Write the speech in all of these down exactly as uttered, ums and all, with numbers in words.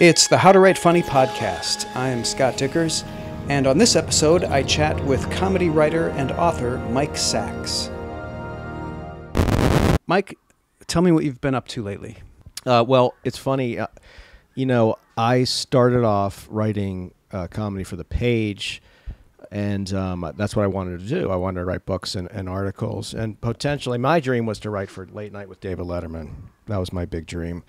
It's the How to Write Funny podcast. I am Scott Dickers, and on this episode, I chat with comedy writer and author Mike Sachs. Mike, tell me what you've been up to lately. Uh, well, it's funny. Uh, you know, I started off writing uh, comedy for The Page, and um, that's what I wanted to do. I wanted to write books and, and articles, and potentially my dream was to write for Late Night with David Letterman. That was my big dream.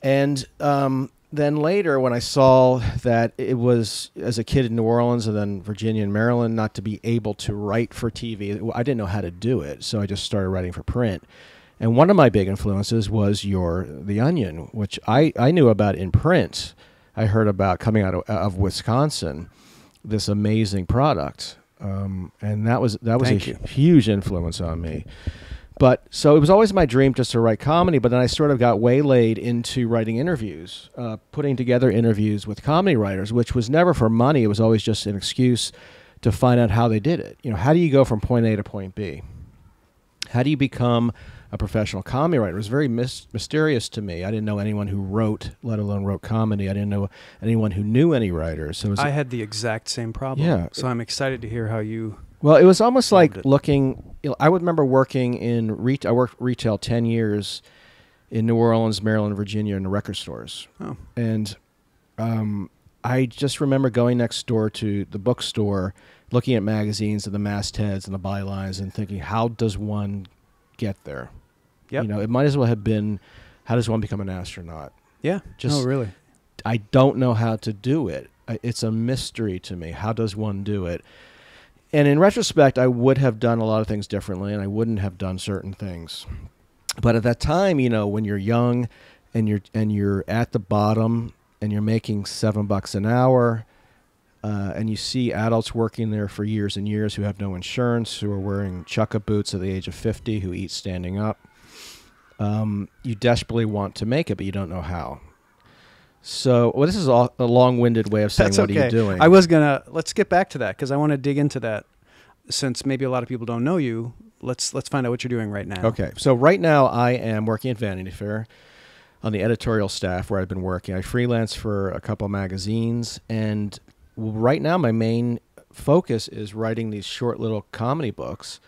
And um, then later, when I saw that it was, as a kid in New Orleans and then Virginia and Maryland, not to be able to write for T V, I didn't know how to do it, so I just started writing for print. And one of my big influences was your The Onion, which I, I knew about in print. I heard about coming out of, of Wisconsin, this amazing product. Um, and that was, that was a huge influence on me. But so it was always my dream just to write comedy, but then I sort of got waylaid into writing interviews, uh, putting together interviews with comedy writers, which was never for money. It was always just an excuse to find out how they did it. You know, how do you go from point A to point B? How do you become a professional comedy writer? It was very mis mysterious to me. I didn't know anyone who wrote, let alone wrote comedy. I didn't know anyone who knew any writers. So it was, I had the exact same problem. Yeah. So I'm excited to hear how you... Well, it was almost like looking, you know, I would remember working in, re I worked retail ten years in New Orleans, Maryland, Virginia, in the record stores. Oh. And um, I just remember going next door to the bookstore, looking at magazines and the mastheads and the bylines and thinking, how does one get there? Yep. You know, it might as well have been, how does one become an astronaut? Yeah, just, no, really. I don't know how to do it. It's a mystery to me. How does one do it? And in retrospect, I would have done a lot of things differently, and I wouldn't have done certain things. But at that time, you know, when you're young and you're and you're at the bottom and you're making seven bucks an hour, uh, and you see adults working there for years and years who have no insurance, who are wearing chukka boots at the age of fifty, who eat standing up, um, you desperately want to make it, but you don't know how. So, well, this is all a long-winded way of saying, that's what okay. are you doing? I was going to, let's get back to that, because I want to dig into that, since maybe a lot of people don't know you. Let's, let's find out what you're doing right now. Okay. So right now I am working at Vanity Fair on the editorial staff, where I've been working. I freelance for a couple of magazines, and right now my main focus is writing these short little comedy books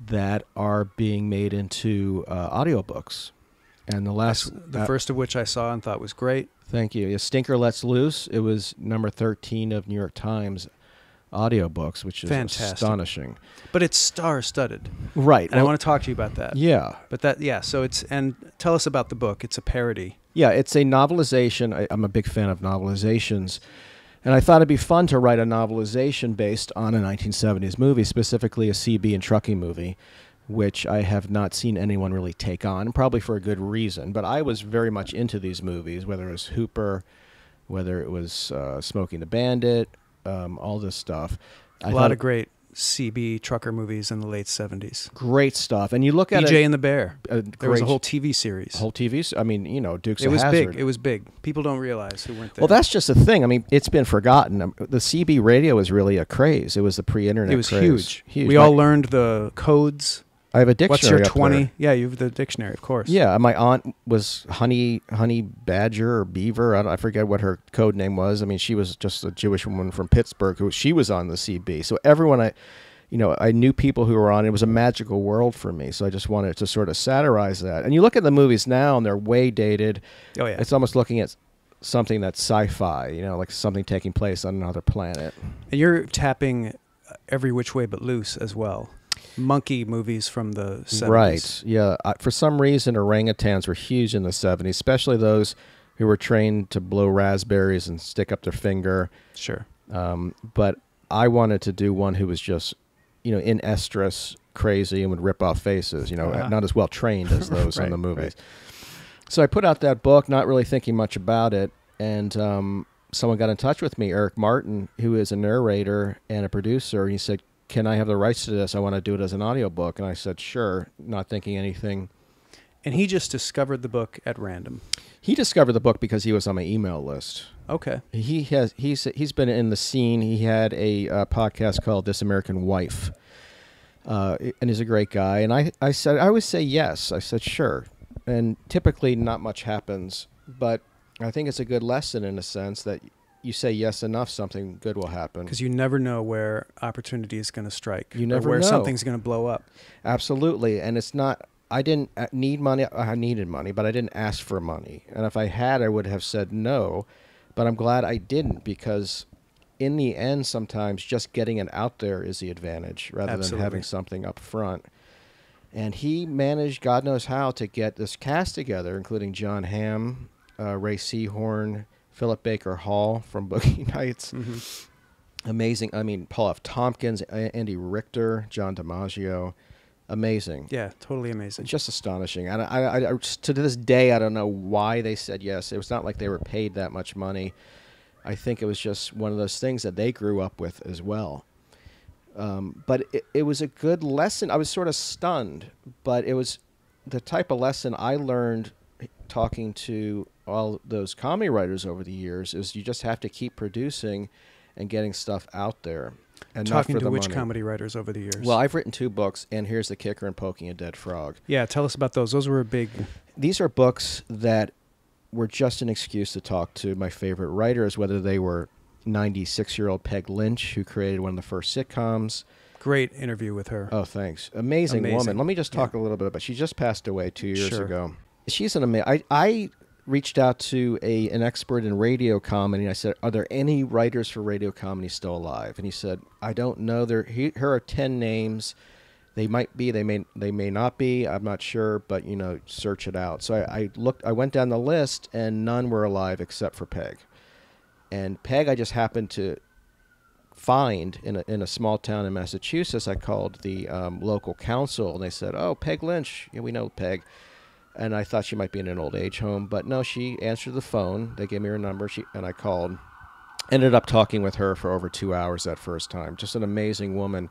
that are being made into uh, audiobooks. And the last, the that, first of which I saw and thought was great. Thank you. Yeah, Stinker Lets Loose. It was number thirteen of New York Times audiobooks, which is fantastic. Astonishing. But it's star-studded. Right. And well, I want to talk to you about that. Yeah. But that, yeah, so it's, and tell us about the book. It's a parody. Yeah, it's a novelization. I, I'm a big fan of novelizations. And I thought it'd be fun to write a novelization based on a nineteen seventies movie, specifically a C B and Truckee movie, which I have not seen anyone really take on, probably for a good reason. But I was very much into these movies, whether it was Hooper, whether it was uh, Smoking the Bandit, um, all this stuff. A I lot of great C B trucker movies in the late seventies. Great stuff. And you look at B J and the Bear. A great, there was a whole T V series. A whole T V series. I mean, you know, Dukes Hazzard. It was big. It was big. People don't realize who weren't there. Well, that's just the thing. I mean, it's been forgotten. The C B radio was really a craze. It was the pre-internet. It was craze. huge. Huge. We like, all learned the codes. I have a dictionary. What's your twenty? Yeah, you have the dictionary, of course. Yeah, my aunt was honey, honey badger or beaver. I, don't, I forget what her code name was. I mean, she was just a Jewish woman from Pittsburgh who she was on the C B. So everyone, I, you know, I knew people who were on. It was a magical world for me. So I just wanted to sort of satirize that. And you look at the movies now, and they're way dated. Oh yeah, it's almost looking at something that's sci-fi. You know, like something taking place on another planet. And you're tapping every which way but loose as well. Monkey movies from the seventies. Right, yeah. I, for some reason, orangutans were huge in the seventies, especially those who were trained to blow raspberries and stick up their finger. Sure. Um, but I wanted to do one who was just, you know, in estrus, crazy, and would rip off faces, you know, uh-huh. not as well trained as those right, in the movies. Right. So I put out that book, not really thinking much about it, and um, someone got in touch with me, Eric Martin, who is a narrator and a producer, and he said, can I have the rights to this? I want to do it as an audiobook. And I said, sure, not thinking anything. And he just discovered the book at random. He discovered the book because he was on my email list. Okay. He has, he's, he's been in the scene. He had a uh, podcast called This American Wife, uh, and he's a great guy. And I, I said, I always say yes. I said, sure. And typically not much happens, but I think it's a good lesson in a sense that you say yes enough, something good will happen. Because you never know where opportunity is going to strike. You never know. Or where know. something's going to blow up. Absolutely. And it's not, I didn't need money. I needed money, but I didn't ask for money. And if I had, I would have said no. But I'm glad I didn't, because in the end, sometimes just getting it out there is the advantage rather Absolutely. than having something up front. And he managed, God knows how, to get this cast together, including John Hamm, uh, Ray Seahorn, Philip Baker Hall from Boogie Nights. Mm-hmm. Amazing. I mean, Paul F. Tompkins, Andy Richter, John DiMaggio. Amazing. Yeah, totally amazing. Just astonishing. And I, I, I, to this day, I don't know why they said yes. It was not like they were paid that much money. I think it was just one of those things that they grew up with as well. Um, but it, it was a good lesson. I was sort of stunned, but it was the type of lesson I learned talking to all those comedy writers over the years, is you just have to keep producing and getting stuff out there. And talking to which comedy writers over the years? Well, I've written two books, And Here's the Kicker and Poking a Dead Frog. Yeah, tell us about those. Those were a big... These are books that were just an excuse to talk to my favorite writers, whether they were ninety-six-year-old Peg Lynch, who created one of the first sitcoms. Great interview with her. Oh, thanks. Amazing, Amazing. woman. Let me just talk yeah. a little bit about... She just passed away two years sure. ago. She's an amazing... I, I reached out to a an expert in radio comedy, and I said, are there any writers for radio comedy still alive? And he said, I don't know. There, he, here are ten names. They might be, they may, they may not be. I'm not sure, but, you know, search it out. So I, I looked, I went down the list, and none were alive except for Peg. And Peg, I just happened to find in a, in a small town in Massachusetts. I called the um, local council, and they said, oh, Peg Lynch. Yeah, we know Peg. And I thought she might be in an old age home, but no, she answered the phone. They gave me her number, she, and I called. Ended up talking with her for over two hours that first time. Just an amazing woman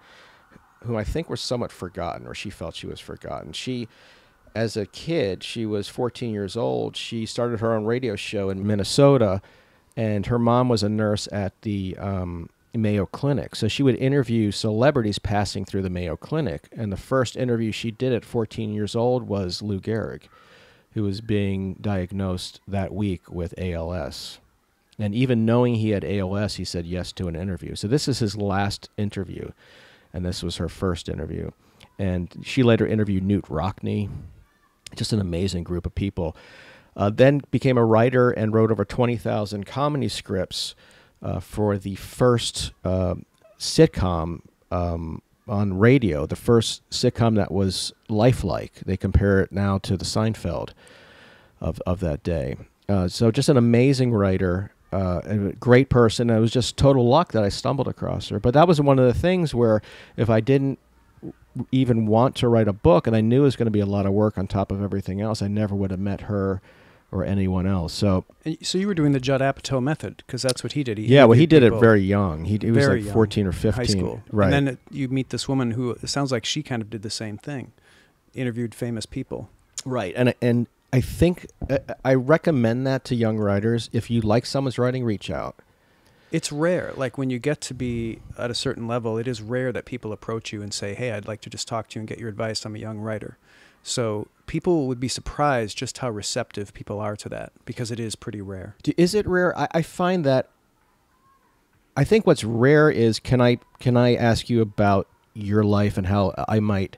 who I think was somewhat forgotten, or she felt she was forgotten. She, as a kid, she was fourteen years old. She started her own radio show in Minnesota, and her mom was a nurse at the um, Mayo Clinic. So she would interview celebrities passing through the Mayo Clinic. And the first interview she did at fourteen years old was Lou Gehrig, who was being diagnosed that week with A L S. And even knowing he had A L S, he said yes to an interview. So this is his last interview, and this was her first interview. And she later interviewed Newt Rockne, just an amazing group of people. Uh, then became a writer and wrote over twenty thousand comedy scripts Uh, for the first uh, sitcom um, on radio, the first sitcom that was lifelike. They compare it now to the Seinfeld of, of that day. Uh, so just an amazing writer, uh, and a great person. And it was just total luck that I stumbled across her. But that was one of the things where if I didn't even want to write a book, and I knew it was going to be a lot of work on top of everything else, I never would have met her or anyone else. So so you were doing the Judd Apatow method, because that's what he did. He yeah, well, he did it very young. He, he was like young, fourteen or fifteen. High school. Right. And then it, you meet this woman who, it sounds like she kind of did the same thing, interviewed famous people. Right. And, and I think uh, I recommend that to young writers. If you like someone's writing, reach out. It's rare. Like when you get to be at a certain level, it is rare that people approach you and say, hey, I'd like to just talk to you and get your advice. I'm a young writer. So people would be surprised just how receptive people are to that, because it is pretty rare. Is it rare? I, I find that I think what's rare is, can I can I ask you about your life and how I might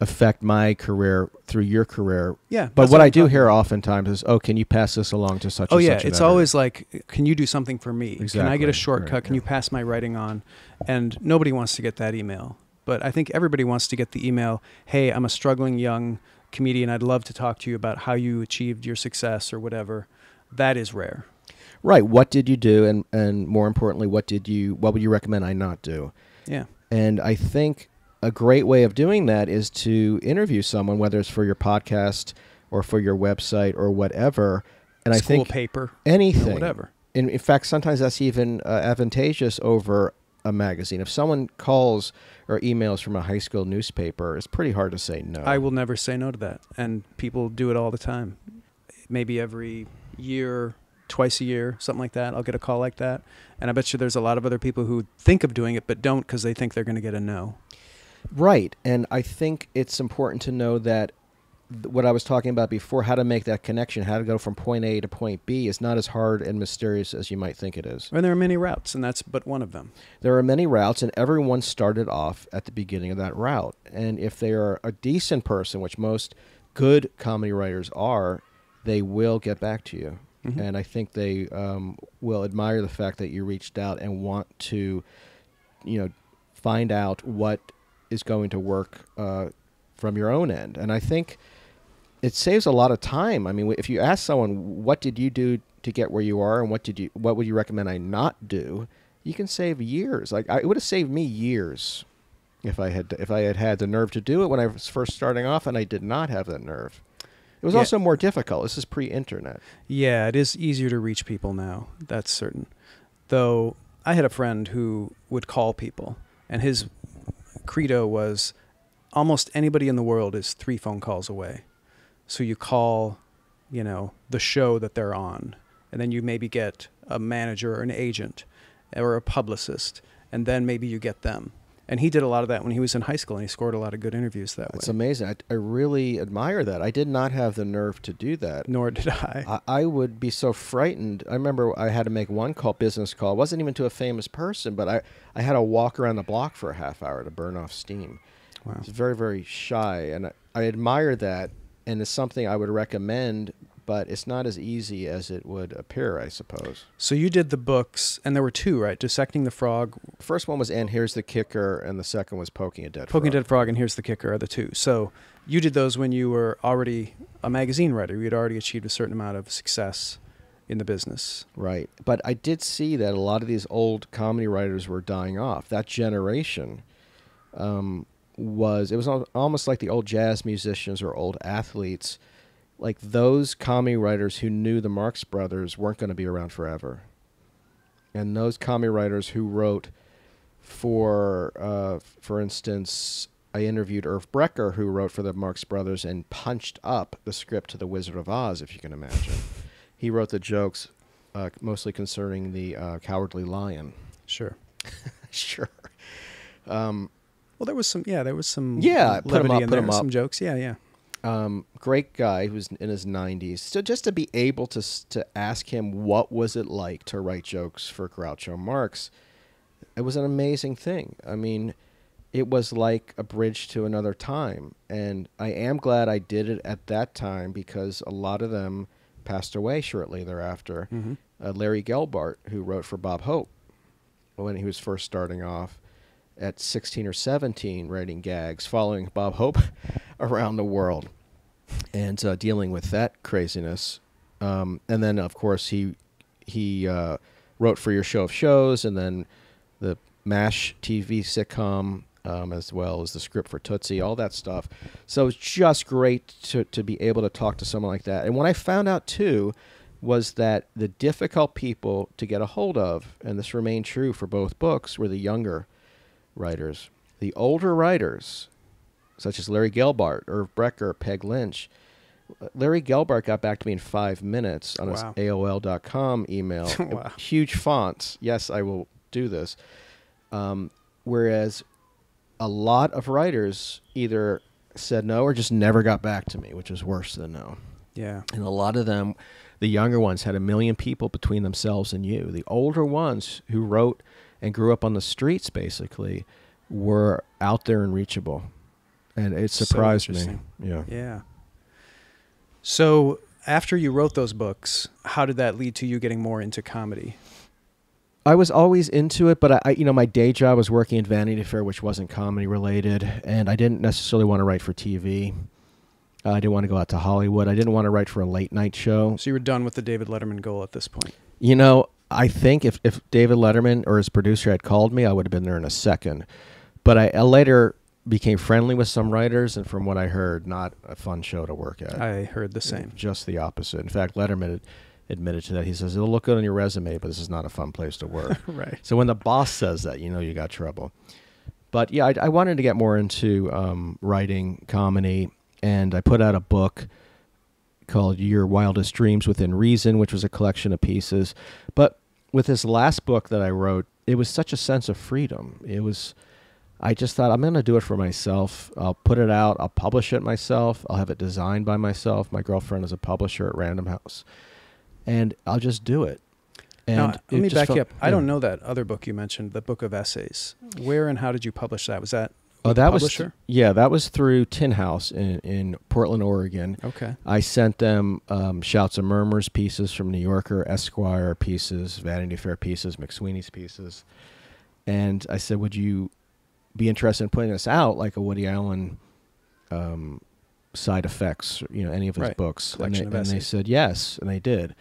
affect my career through your career? Yeah. But what I do hear oftentimes is, oh, can you pass this along to such and such? Oh, yeah. It's always like, can you do something for me? Exactly. Can I get a shortcut? Can you pass my writing on? And nobody wants to get that email. But I think everybody wants to get the email, hey, I'm a struggling young comedian. I'd love to talk to you about how you achieved your success or whatever. That is rare. Right. What did you do? And, and more importantly, what did you, what would you recommend I not do? Yeah. And I think a great way of doing that is to interview someone, whether it's for your podcast or for your website or whatever. And School I think paper, anything, whatever. In, in fact, sometimes that's even uh, advantageous over a magazine. If someone calls or emails from a high school newspaper, it's pretty hard to say no. I will never say no to that. And people do it all the time. Maybe every year, twice a year, something like that, I'll get a call like that. And I bet you there's a lot of other people who think of doing it but don't, because they think they're going to get a no. Right. And I think it's important to know that what I was talking about before, how to make that connection, how to go from point A to point B, is not as hard and mysterious as you might think it is. And there are many routes, and that's but one of them. There are many routes, and everyone started off at the beginning of that route. And if they are a decent person, which most good comedy writers are, they will get back to you. Mm-hmm. And I think they um, will admire the fact that you reached out and want to, you know, find out what is going to work uh, from your own end. And I think it saves a lot of time. I mean, if you ask someone, what did you do to get where you are, and what did you, what would you recommend I not do, you can save years. Like, I, it would have saved me years if I had if I had had the nerve to do it when I was first starting off, and I did not have that nerve. It was yeah. also more difficult. This is pre-internet. Yeah, it is easier to reach people now. That's certain. Though I had a friend who would call people, and his credo was, almost anybody in the world is three phone calls away. So you call, you know, the show that they're on, and then you maybe get a manager or an agent or a publicist, and then maybe you get them. And he did a lot of that when he was in high school, and he scored a lot of good interviews that way. It's amazing. I, I really admire that. I did not have the nerve to do that. Nor did I. I. I would be so frightened. I remember I had to make one call, business call. It wasn't even to a famous person, but I, I had to walk around the block for a half hour to burn off steam. Wow. I was very, very shy, and I, I admire that, and it's something I would recommend, but it's not as easy as it would appear, I suppose. So you did the books, and there were two, right? Dissecting the Frog. First one was And Here's the Kicker, and the second was Poking a Dead Frog. Poking a Dead Frog and Here's the Kicker are the two. So you did those when you were already a magazine writer. You had already achieved a certain amount of success in the business. Right. But I did see that a lot of these old comedy writers were dying off. That generation um, was, it was al almost like the old jazz musicians or old athletes. Like, those comedy writers who knew the Marx brothers weren't going to be around forever. And those comedy writers who wrote for, uh, for instance, I interviewed Irv Brecker, who wrote for the Marx brothers and punched up the script to The Wizard of Oz, if you can imagine. He wrote the jokes uh, mostly concerning the uh, cowardly lion. Sure. Sure. Um, well, there was some, yeah, there was some yeah, put him up, put him up. Some jokes, yeah, yeah. Um, great guy who's in his nineties. So just to be able to to ask him what was it like to write jokes for Groucho Marx, it was an amazing thing. I mean, it was like a bridge to another time. And I am glad I did it at that time, because a lot of them passed away shortly thereafter. Mm-hmm. uh, Larry Gelbart, who wrote for Bob Hope when he was first starting off, at sixteen or seventeen, writing gags, following Bob Hope around the world, and uh, dealing with that craziness, um, and then of course he he uh, wrote for Your Show of Shows, and then the MASH T V sitcom, um, as well as the script for Tootsie, all that stuff. So it's just great to to be able to talk to someone like that. And what I found out too was that the difficult people to get a hold of, and this remained true for both books, were the younger writers. The older writers, such as Larry Gelbart, Irv Brecker, Peg Lynch. Larry Gelbart got back to me in five minutes on his wow. A O L dot com email. Wow. Huge fonts. Yes, I will do this. Um, whereas a lot of writers either said no or just never got back to me, which is worse than no. Yeah. And a lot of them, the younger ones, had a million people between themselves and you. The older ones who wrote and grew up on the streets, basically, were out there and reachable. And it surprised me. Yeah. Yeah. So after you wrote those books, how did that lead to you getting more into comedy? I was always into it, but I, I you know, my day job was working at Vanity Fair, which wasn't comedy related, and I didn't necessarily want to write for T V. Uh, I didn't want to go out to Hollywood. I didn't want to write for a late night show. So you were done with the David Letterman goal at this point. You know, I think if if David Letterman or his producer had called me, I would have been there in a second. But I, I later became friendly with some writers, and from what I heard, not a fun show to work at. I heard the same. Just the opposite. In fact, Letterman ad admitted to that. He says, it'll look good on your resume, but this is not a fun place to work. Right. So when the boss says that, you know you got trouble. But yeah, I, I wanted to get more into um, writing comedy, and I put out a book called Your Wildest Dreams Within Reason, which was a collection of pieces. But with this last book that I wrote, it was such a sense of freedom. It was I just thought, I'm going to do it for myself. I'll put it out. I'll publish it myself. I'll have it designed by myself. My girlfriend is a publisher at Random House. And I'll just do it. And now, let me back you up. I don't know that other book you mentioned, the book of essays. Where and how did you publish that? Was that oh, that publisher? Was th yeah, that was through Tin House in, in Portland, Oregon. Okay. I sent them um, Shouts and Murmurs pieces from New Yorker, Esquire pieces, Vanity Fair pieces, McSweeney's pieces. And I said, would you be interested in putting this out like a Woody Allen um, side effects, you know, any of his right. books? Collection and they, of essays. And they said yes, and they did.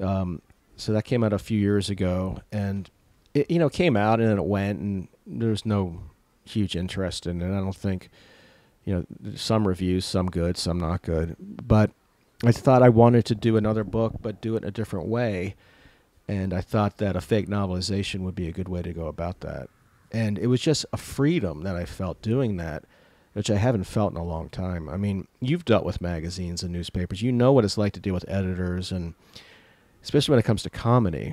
Um So that came out a few years ago, and it, you know, came out and then it went, and there was no huge interest in it. I don't think, you know, some reviews, some good, some not good. But I thought I wanted to do another book, but do it in a different way. And I thought that a fake novelization would be a good way to go about that. And it was just a freedom that I felt doing that, which I haven't felt in a long time. I mean, you've dealt with magazines and newspapers. You know what it's like to deal with editors and... especially when it comes to comedy,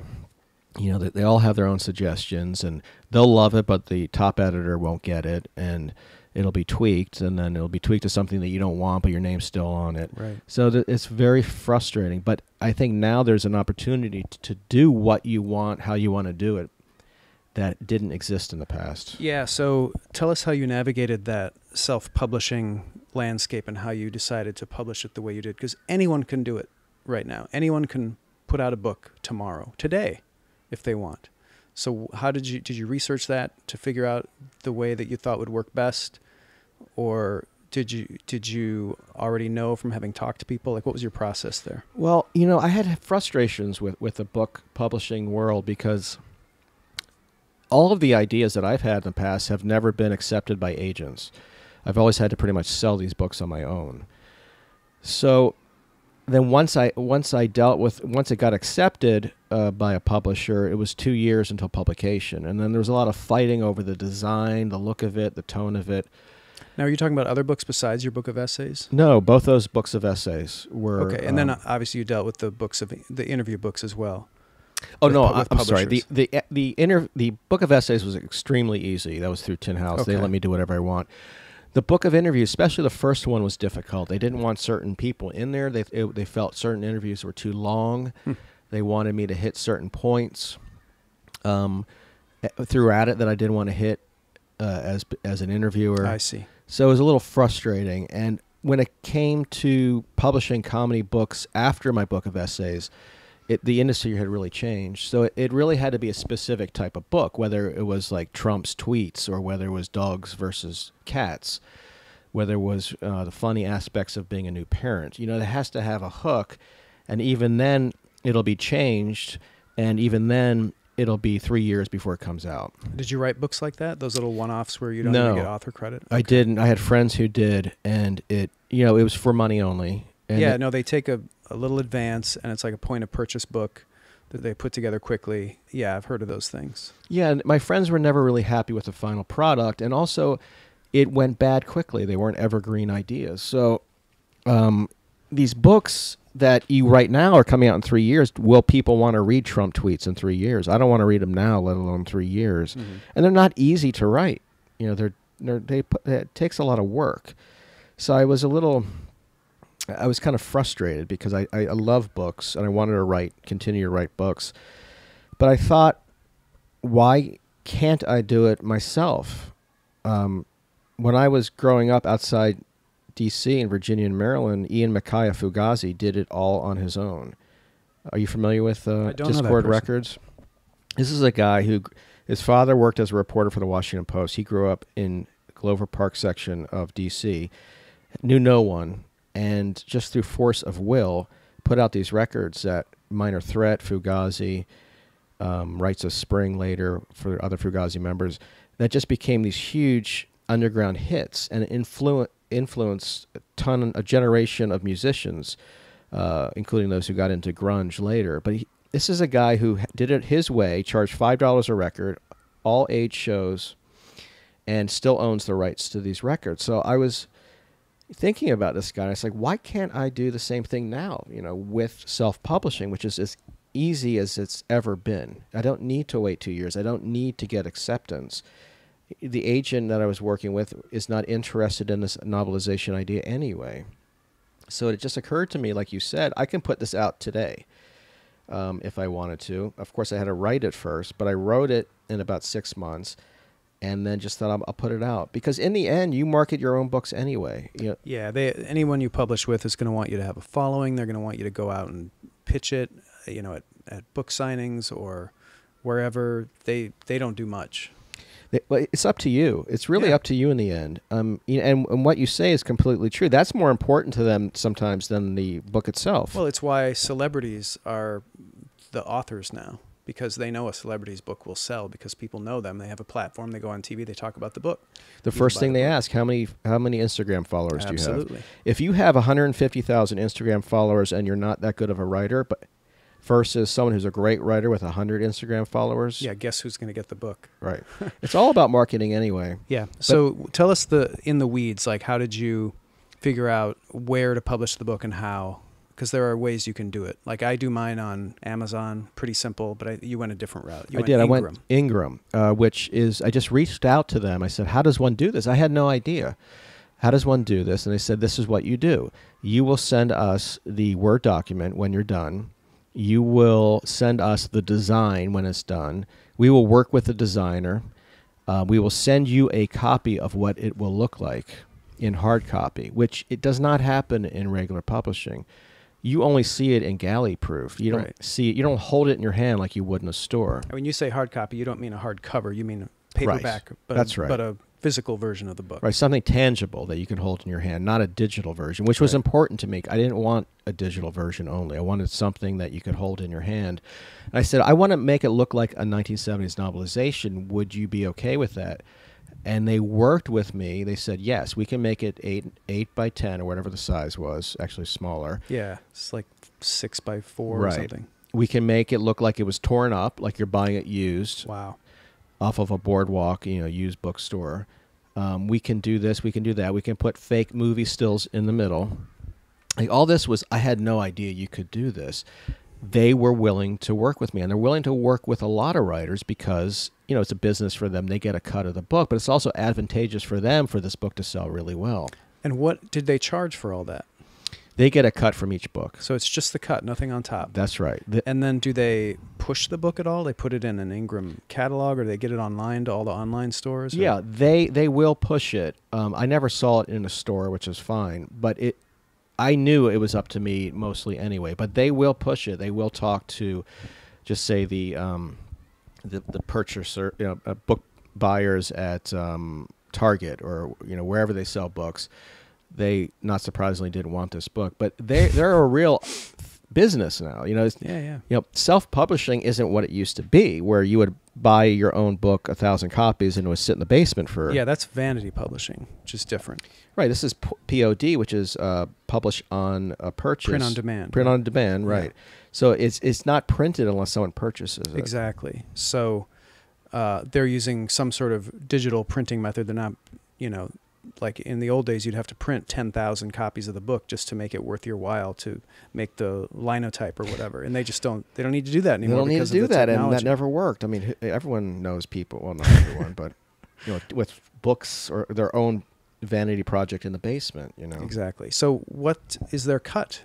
you know, they, they all have their own suggestions and they'll love it, but the top editor won't get it and it'll be tweaked, and then it'll be tweaked to something that you don't want, but your name's still on it. Right. So th it's very frustrating. But I think now there's an opportunity to do what you want, how you want to do it, that didn't exist in the past. Yeah. So tell us how you navigated that self-publishing landscape and how you decided to publish it the way you did, because anyone can do it right now. Anyone can put out a book tomorrow, today, if they want. So how did you, did you research that to figure out the way that you thought would work best? Or did you, did you already know from having talked to people? Like, what was your process there? Well, you know, I had frustrations with, with the book publishing world, because all of the ideas that I've had in the past have never been accepted by agents. I've always had to pretty much sell these books on my own. So then once I once I dealt with once it got accepted uh, by a publisher, it was two years until publication, and then there was a lot of fighting over the design, the look of it, the tone of it. Now, are you talking about other books besides your book of essays? No, both those books of essays were okay. And um, then obviously you dealt with the books of the interview books as well. Oh with, no, with I'm sorry. The the the inter the book of essays was extremely easy. That was through Tin House. Okay. They let me do whatever I want. The book of interviews, especially the first one, was difficult. They didn't want certain people in there. They, it, they felt certain interviews were too long. Hmm. They wanted me to hit certain points um, throughout it that I didn't want to hit uh, as, as an interviewer. I see. So it was a little frustrating. And when it came to publishing comedy books after my book of essays, it, the industry had really changed. So it, it really had to be a specific type of book, whether it was like Trump's tweets or whether it was dogs versus cats, whether it was uh, the funny aspects of being a new parent. You know, it has to have a hook, and even then it'll be changed, and even then it'll be three years before it comes out. Did you write books like that? Those little one-offs where you don't no, even get author credit? Okay. I didn't. I had friends who did, and it, you know, it was for money only. And yeah, it, no, they take a... a little advance, and it's like a point of purchase book that they put together quickly. Yeah, I've heard of those things. Yeah, and my friends were never really happy with the final product, and also it went bad quickly. They weren't evergreen ideas. So um, these books that you write now are coming out in three years. Will people want to read Trump tweets in three years? I don't want to read them now, let alone three years. Mm-hmm. And they're not easy to write. You know, they're, they're, they, it takes a lot of work. So I was a little... I was kind of frustrated because I, I love books and I wanted to write, continue to write books. But I thought, why can't I do it myself? Um, when I was growing up outside D C in Virginia and Maryland, Ian Micaiah Fugazi did it all on his own. Are you familiar with uh, Discord Records? This is a guy who, his father worked as a reporter for the Washington Post. He grew up in Glover Park section of D C, knew no one, and just through force of will, put out these records that Minor Threat, Fugazi, um, Rites of Spring later for other Fugazi members, that just became these huge underground hits and influ influenced a ton, a generation of musicians, uh, including those who got into grunge later. But he, this is a guy who did it his way, charged five dollars a record, all age shows, and still owns the rights to these records. So I was... thinking about this guy, it's like, why can't I do the same thing now, you know, with self-publishing, which is as easy as it's ever been. I don't need to wait two years. I don't need to get acceptance. the agent that I was working with is not interested in this novelization idea anyway. So it just occurred to me, like you said, I can put this out today um, if I wanted to. Of course, I had to write it first, but I wrote it in about six months and then just thought I'll, I'll put it out. Because in the end, you market your own books anyway. You know? Yeah, they, anyone you publish with is going to want you to have a following. They're going to want you to go out and pitch it, you know, at, at book signings or wherever. They, they don't do much. It's up to you. It's really yeah. up to you in the end. Um, you know, and, and what you say is completely true. That's more important to them sometimes than the book itself. Well, it's why celebrities are the authors now, because they know a celebrity's book will sell because people know them. They have a platform. They go on T V. They talk about the book. The first thing they ask, how many how many Instagram followers do you have? Absolutely. If you have one hundred fifty thousand Instagram followers and you're not that good of a writer, but versus someone who's a great writer with one hundred Instagram followers. Yeah, guess who's going to get the book? Right. It's all about marketing anyway. Yeah. So tell us the in the weeds, like how did you figure out where to publish the book and how? Because there are ways you can do it. Like I do mine on Amazon, pretty simple, but I, you went a different route. You I went did. Ingram. I went Ingram, uh, which is, I just reached out to them. I said, how does one do this? I had no idea. How does one do this? And they said, this is what you do. You will send us the Word document when you're done. You will send us the design when it's done. We will work with the designer. Uh, we will send you a copy of what it will look like in hard copy, which it does not happen in regular publishing. You only see it in galley proof. You don't right. see it. You don't hold it in your hand like you would in a store. When you say hard copy, you don't mean a hard cover. You mean a paperback. Right. But That's a, right. But a physical version of the book. Right. Something tangible that you can hold in your hand, not a digital version, which was right. important to me. I didn't want a digital version only. I wanted something that you could hold in your hand. And I said, I want to make it look like a nineteen seventies novelization. Would you be okay with that? And they worked with me. They said, yes, we can make it eight, eight by ten or whatever the size was, actually smaller. Yeah. It's like six by four right. or something. We can make it look like it was torn up, like you're buying it used. Wow. Off of a boardwalk, you know, used bookstore. Um, we can do this, we can do that. We can put fake movie stills in the middle. Like all this was, I had no idea you could do this. They were willing to work with me, and they're willing to work with a lot of writers because, you know, it's a business for them. They get a cut of the book, but it's also advantageous for them for this book to sell really well. And what did they charge for all that? They get a cut from each book. So it's just the cut, nothing on top. That's right. The, and then do they push the book at all? They put it in an Ingram catalog, or they get it online to all the online stores? Or? Yeah, they, they will push it. Um, I never saw it in a store, which is fine. But it, I knew it was up to me mostly anyway. But they will push it. They will talk to, just say, the um, the, the purchaser, you know, uh, book buyers at um, Target or, you know, wherever they sell books. They, not surprisingly, didn't want this book, but they they're a real business now. You know, it's, yeah, yeah. You know, self-publishing isn't what it used to be, where you would buy your own book, a thousand copies, and it would sit in the basement for. Yeah, that's vanity publishing, which is different. Right. This is P O D, which is uh, publish on a purchase. Print on demand. Print on demand. Right. Yeah. So it's it's not printed unless someone purchases it. Exactly. So uh, they're using some sort of digital printing method. They're not, you know. Like in the old days, you'd have to print ten thousand copies of the book just to make it worth your while to make the linotype or whatever. And they just don't, they don't need to do that anymore. They don't need to do that. And that never worked. I mean, everyone knows people, well, not everyone, but you know, with books or their own vanity project in the basement, you know. Exactly. So what is their cut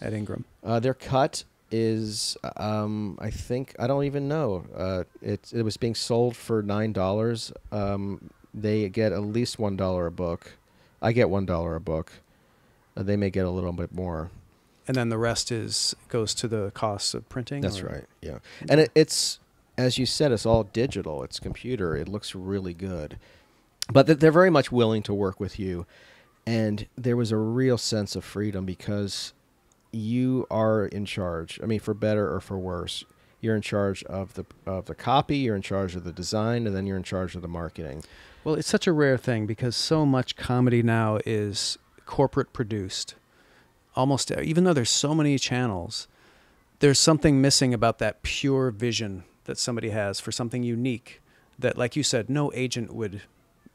at Ingram? Uh, their cut is, um, I think, I don't even know. Uh, it, it was being sold for nine dollars. Um, They get at least one dollar a book. I get one dollar a book. Uh, they may get a little bit more. And then the rest is goes to the cost of printing. That's or? right. Yeah. And it, it's, as you said, it's all digital. It's computer. It looks really good. But they're very much willing to work with you. And there was a real sense of freedom because you are in charge. I mean, for better or for worse. You're in charge of the of the copy, you're in charge of the design, and then you're in charge of the marketing. Well, it's such a rare thing because so much comedy now is corporate produced. Almost, even though there's so many channels, there's something missing about that pure vision that somebody has for something unique that, like you said, no agent would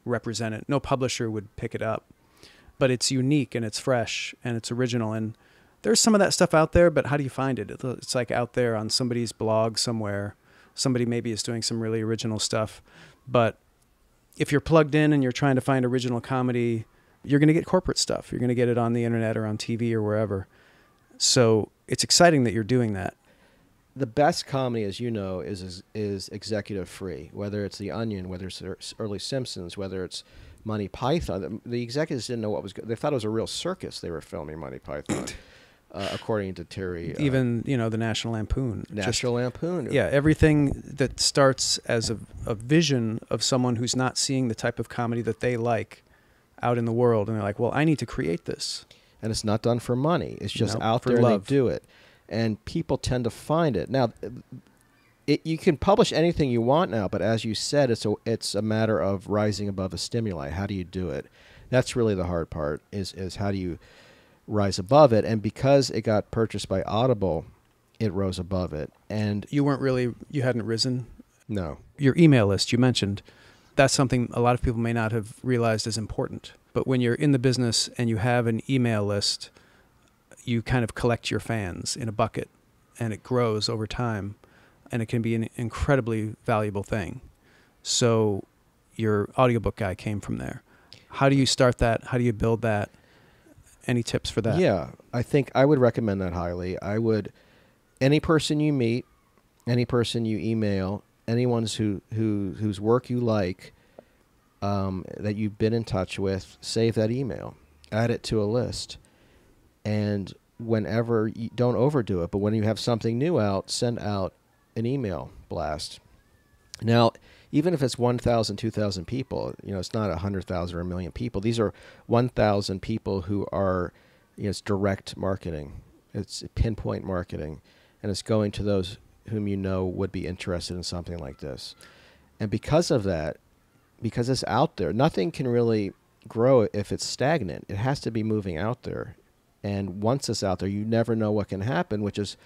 represent it, no publisher would pick it up. But it's unique and it's fresh and it's original, and there's some of that stuff out there, but how do you find it? It's like out there on somebody's blog somewhere. Somebody maybe is doing some really original stuff, but if you're plugged in and you're trying to find original comedy, you're going to get corporate stuff. You're going to get it on the internet or on T V or wherever. So it's exciting that you're doing that. The best comedy, as you know, is is, is executive free. Whether it's The Onion, whether it's early Simpsons, whether it's Monty Python. The, the executives didn't know what was good. They thought it was a real circus they were filming Monty Python, uh, according to Terry. Uh, Even, you know, the National Lampoon. National Just, Lampoon. Yeah, everything that starts as a, a vision of someone who's not seeing the type of comedy that they like out in the world. And they're like, well, I need to create this. And it's not done for money. It's just no, out there love. And they do it. And people tend to find it. Now, it, you can publish anything you want now, but as you said, it's a, it's a matter of rising above the stimuli. How do you do it? That's really the hard part, is, is how do you rise above it? And because it got purchased by Audible, it rose above it. And you weren't really, you hadn't risen? No. Your email list you mentioned, that's something a lot of people may not have realized is important. But when you're in the business and you have an email list, you kind of collect your fans in a bucket, and it grows over time, and it can be an incredibly valuable thing. So your audiobook guy came from there. How do you start that? How do you build that? Any tips for that? Yeah, I think I would recommend that highly. I would, any person you meet, any person you email, anyone who, who, whose work you like, um, that you've been in touch with, save that email, add it to a list. And whenever, you don't overdo it, but when you have something new out, send out an email blast. Now, even if it's one thousand, two thousand people, you know, it's not one hundred thousand or a million people. These are one thousand people who are, you know, it's direct marketing. It's pinpoint marketing. And it's going to those whom you know would be interested in something like this. And because of that, because it's out there, nothing can really grow if it's stagnant. It has to be moving out there. And once it's out there, you never know what can happen, which is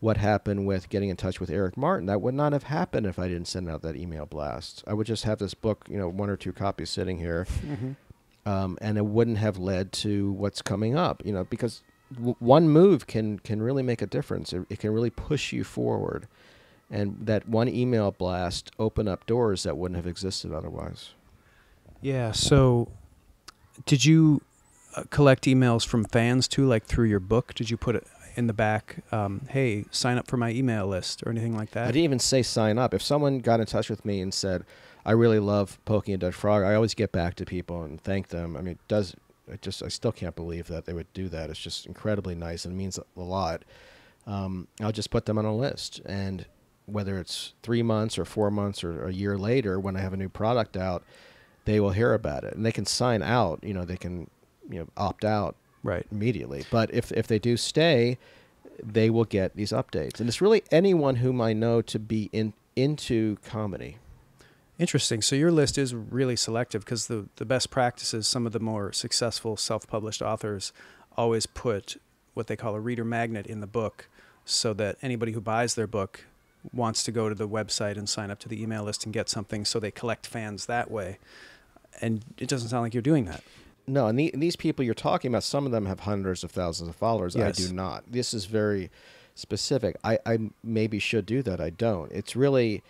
what happened with getting in touch with Eric Martin. That would not have happened if I didn't send out that email blast. I would just have this book, you know, one or two copies sitting here, mm-hmm. um, and it wouldn't have led to what's coming up, you know, because w one move can, can really make a difference. It, it can really push you forward. And that one email blast opened up doors that wouldn't have existed otherwise. Yeah, so did you... collect emails from fans too, like through your book? Did you put it in the back, um, hey, sign up for my email list or anything like that? I didn't even say sign up. If someone got in touch with me and said, I really love Poking a Dead Frog, I always get back to people and thank them. I mean, it does, it just, I still can't believe that they would do that. It's just incredibly nice and means a lot. Um, I'll just put them on a list. And whether it's three months or four months or a year later, when I have a new product out, they will hear about it. And they can sign out, you know, they can... you know, opt out right immediately. But if, if they do stay, they will get these updates. And it's really anyone whom I know to be in into comedy. Interesting. So your list is really selective, because the, the best practices, some of the more successful self-published authors always put what they call a reader magnet in the book, so that anybody who buys their book wants to go to the website and sign up to the email list and get something, so they collect fans that way. And it doesn't sound like you're doing that. No, and, the, and these people you're talking about, some of them have hundreds of thousands of followers. Yes. I do not. This is very specific. I, I maybe should do that. I don't. It's really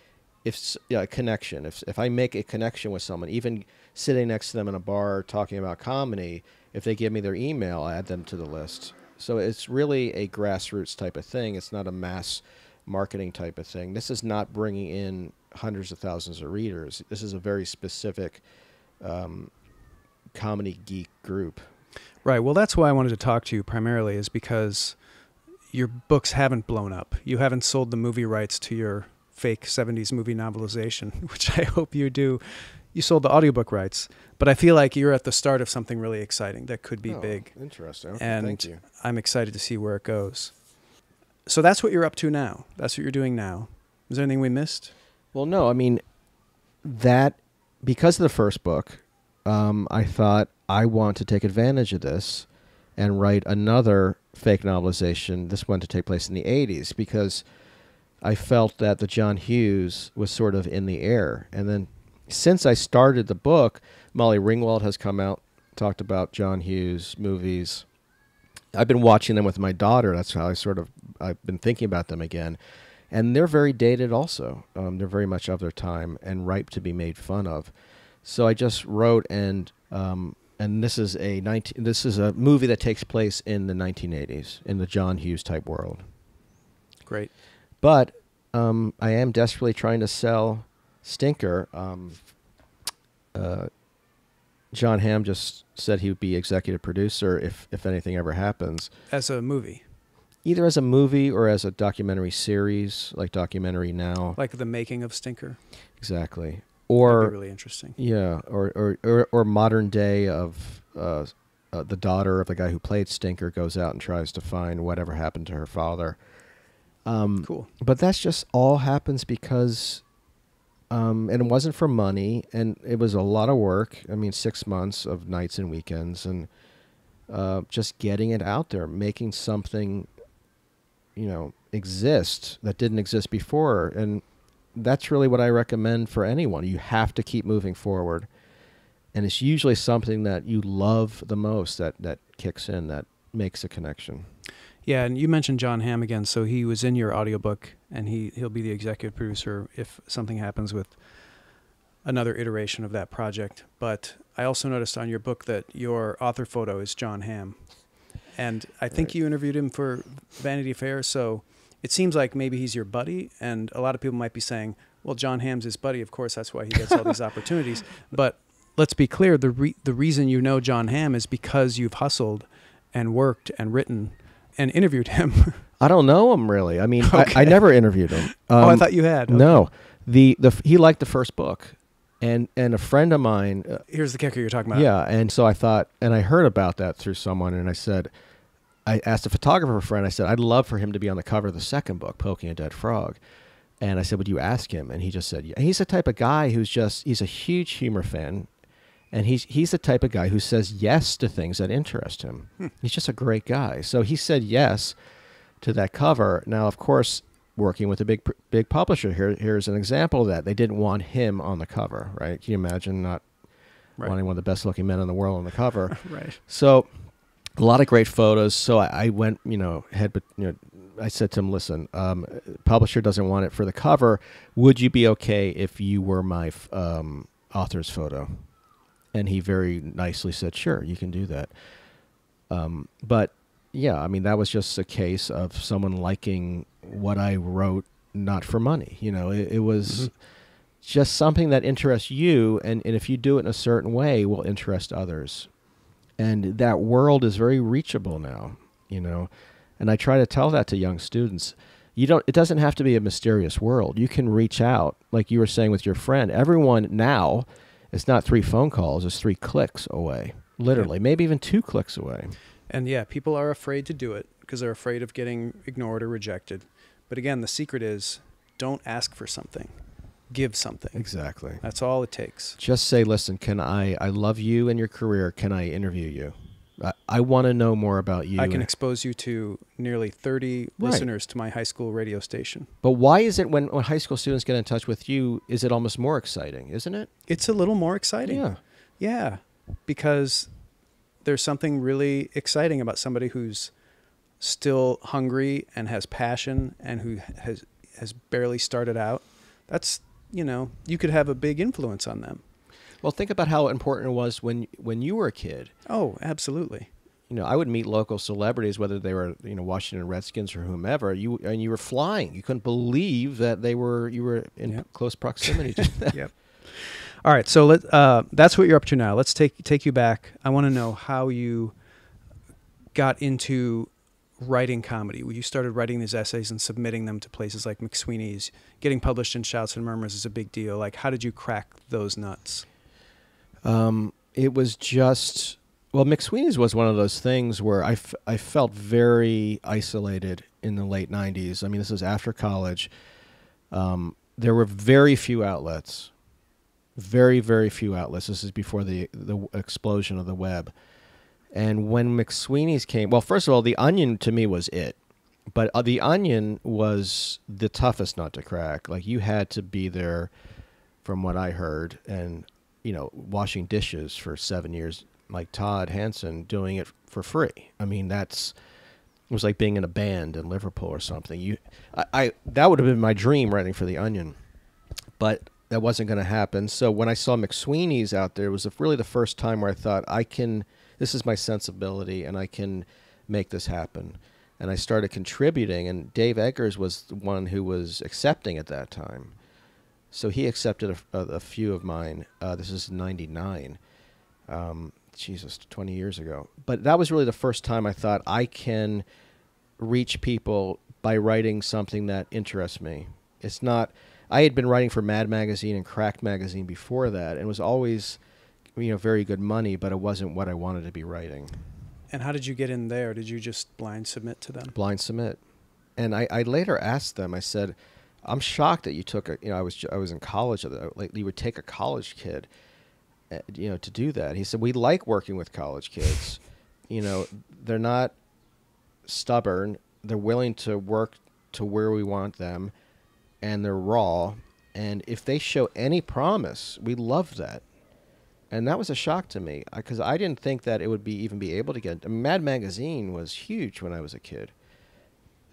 if you know, a connection. If, if I make a connection with someone, even sitting next to them in a bar talking about comedy, if they give me their email, I add them to the list. So it's really a grassroots type of thing. It's not a mass marketing type of thing. This is not bringing in hundreds of thousands of readers. This is a very specific... Um, comedy geek group. Right. Well, that's why I wanted to talk to you primarily, is because your books haven't blown up. You haven't sold the movie rights to your fake seventies movie novelization, which I hope you do. You sold the audiobook rights, but I feel like you're at the start of something really exciting that could be oh, big. Interesting. And thank you. I'm excited to see where it goes. So that's what you're up to now. That's what you're doing now. Is there anything we missed? Well, no, I mean, that because of the first book, Um, I thought, I want to take advantage of this and write another fake novelization, this one to take place in the eighties, because I felt that the John Hughes was sort of in the air. And then since I started the book, Molly Ringwald has come out, talked about John Hughes movies. I've been watching them with my daughter. That's how I sort of, I've been thinking about them again. And they're very dated also. Um, they're very much of their time and ripe to be made fun of. So I just wrote, and um, and this is a nineteen this is a movie that takes place in the nineteen eighties in the John Hughes type world. Great, but um, I am desperately trying to sell Stinker. Um, uh, John Hamm just said he would be executive producer if if anything ever happens. As a movie. Either as a movie or as a documentary series, like Documentary Now. Like the making of Stinker. Exactly. Or that'd be really interesting. Yeah, or or or, or modern day of uh, uh, the daughter of the guy who played Stinker goes out and tries to find whatever happened to her father. Um, cool. But that's just all happens because, um, and it wasn't for money, and it was a lot of work. I mean, six months of nights and weekends, and uh, just getting it out there, making something, you know, exist that didn't exist before. And that's really what I recommend for anyone. You have to keep moving forward. And it's usually something that you love the most that, that kicks in, that makes a connection. Yeah, and you mentioned John Hamm again. So he was in your audiobook, and he, he'll be the executive producer if something happens with another iteration of that project. But I also noticed on your book that your author photo is John Hamm. And I think right. you interviewed him for Vanity Fair, so it seems like maybe he's your buddy, and a lot of people might be saying, well, John Hamm's his buddy, of course, that's why he gets all these opportunities. But let's be clear, the, re the reason you know John Hamm is because you've hustled and worked and written and interviewed him. I don't know him, really. I mean, okay. I, I never interviewed him. Um, oh, I thought you had. Okay. No. The, the, he liked the first book. And and a friend of mine... Uh, Here's the Kicker you're talking about. Yeah, and so I thought, and I heard about that through someone, and I said, I asked a photographer friend, I said, I'd love for him to be on the cover of the second book, Poking a Dead Frog. And I said, would you ask him? And he just said, yeah. And he's the type of guy who's just, he's a huge humor fan, and he's, he's the type of guy who says yes to things that interest him. Hmm. He's just a great guy. So he said yes to that cover. Now, of course... working with a big big publisher, here here's an example of that. They didn't want him on the cover, right? Can you imagine not right. wanting one of the best-looking men in the world on the cover? Right. So a lot of great photos. So I, I went, you know, head, you know, I said to him, listen, um, publisher doesn't want it for the cover. Would you be okay if you were my f um, author's photo? And he very nicely said, sure, you can do that. Um, but, yeah, I mean, that was just a case of someone liking what I wrote, not for money. You know, it, it was mm-hmm. just something that interests you, and, and if you do it in a certain way, will interest others. And that world is very reachable now, you know. And I try to tell that to young students. You don't, it doesn't have to be a mysterious world. You can reach out, like you were saying with your friend. Everyone now, it's not three phone calls, it's three clicks away, literally, yeah. maybe even two clicks away. And yeah, people are afraid to do it because they're afraid of getting ignored or rejected. But again, the secret is don't ask for something. Give something. Exactly. That's all it takes. Just say, listen, can I, I love you and your career. Can I interview you? I, I want to know more about you. I can expose you to nearly thirty right. listeners to my high school radio station. But why is it when, when high school students get in touch with you, is it almost more exciting, isn't it? It's a little more exciting. Yeah. Yeah. Because there's something really exciting about somebody who's still hungry and has passion and who has has barely started out. That's, you know, you could have a big influence on them. Well, think about how important it was when when you were a kid. Oh, absolutely. You know, I would meet local celebrities, whether they were, you know, Washington Redskins or whomever, you and you were flying. You couldn't believe that they were you were in yep. close proximity to them. Yep. All right, so let uh that's what you're up to now. Let's take take you back. I want to know how you got into writing comedy. You started writing these essays and submitting them to places like McSweeney's. Getting published in Shouts and Murmurs is a big deal. Like, how did you crack those nuts? Um, it was just, well, McSweeney's was one of those things where I, f I felt very isolated in the late nineties. I mean, this was after college. Um, there were very few outlets, very, very few outlets. This is before the, the explosion of the web. And when McSweeney's came, well, first of all, The Onion to me was it. But uh, The Onion was the toughest nut to crack. Like, you had to be there, from what I heard, and, you know, washing dishes for seven years, like Todd Hansen, doing it for free. I mean, that's, it was like being in a band in Liverpool or something. You, I, I that would have been my dream, writing for The Onion. But that wasn't going to happen. So when I saw McSweeney's out there, it was really the first time where I thought, I can, this is my sensibility and I can make this happen. And I started contributing, and Dave Eggers was the one who was accepting at that time. So he accepted a, a, a few of mine. Uh, this is ninety-nine. Um, Jesus, twenty years ago. But that was really the first time I thought, I can reach people by writing something that interests me. It's not... I had been writing for Mad Magazine and Cracked Magazine before that, and was always, you know, very good money, but it wasn't what I wanted to be writing. And how did you get in there? Did you just blind submit to them? Blind submit. And I, I later asked them, I said, I'm shocked that you took a, you know, I was, I was in college, like, you would take a college kid, uh, you know, to do that. He said, we like working with college kids. You know, they're not stubborn. They're willing to work to where we want them. And they're raw, and if they show any promise, we love that. And that was a shock to me, because I, I didn't think that it would be even be able to get. I mean, Mad Magazine was huge when I was a kid,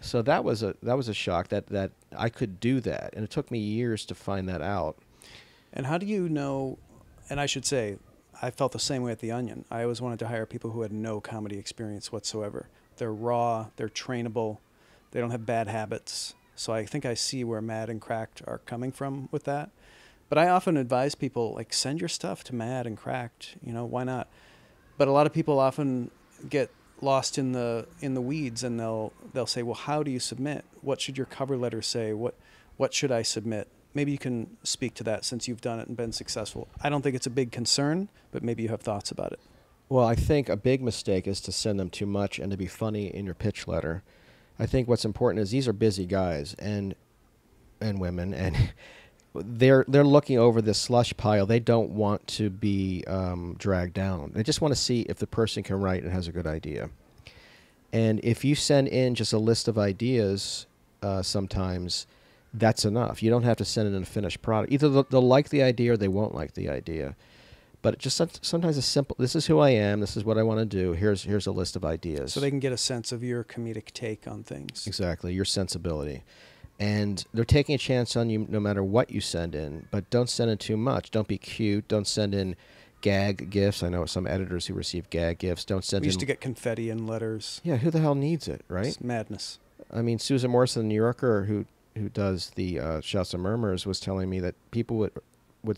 so that was a that was a shock that that I could do that, and it took me years to find that out. And how do you know? And I should say, I felt the same way at The Onion. I always wanted to hire people who had no comedy experience whatsoever. They're raw, they're trainable, they don't have bad habits. So I think I see where Mad and Cracked are coming from with that. But I often advise people, like, send your stuff to Mad and Cracked. You know, why not? But a lot of people often get lost in the in the weeds, and they'll they'll say, well, how do you submit? What should your cover letter say? What what should I submit? Maybe you can speak to that, since you've done it and been successful. I don't think it's a big concern, but maybe you have thoughts about it. Well, I think a big mistake is to send them too much and to be funny in your pitch letter. I think what's important is these are busy guys and and women, and they're they're looking over this slush pile. They don't want to be um, dragged down. They just want to see if the person can write and has a good idea. And if you send in just a list of ideas, uh, sometimes that's enough. You don't have to send in a finished product. Either they'll, they'll like the idea or they won't like the idea. But it just sometimes a simple, this is who I am, this is what I want to do, here's, here's a list of ideas. So they can get a sense of your comedic take on things. Exactly, your sensibility. And they're taking a chance on you no matter what you send in, but don't send in too much. Don't be cute. Don't send in gag gifts. I know some editors who receive gag gifts. Don't send in... We used in, to get confetti in letters. Yeah, who the hell needs it, right? It's madness. I mean, Susan Morrison, the New Yorker, who, who does the uh, Shouts and Murmurs, was telling me that people would... would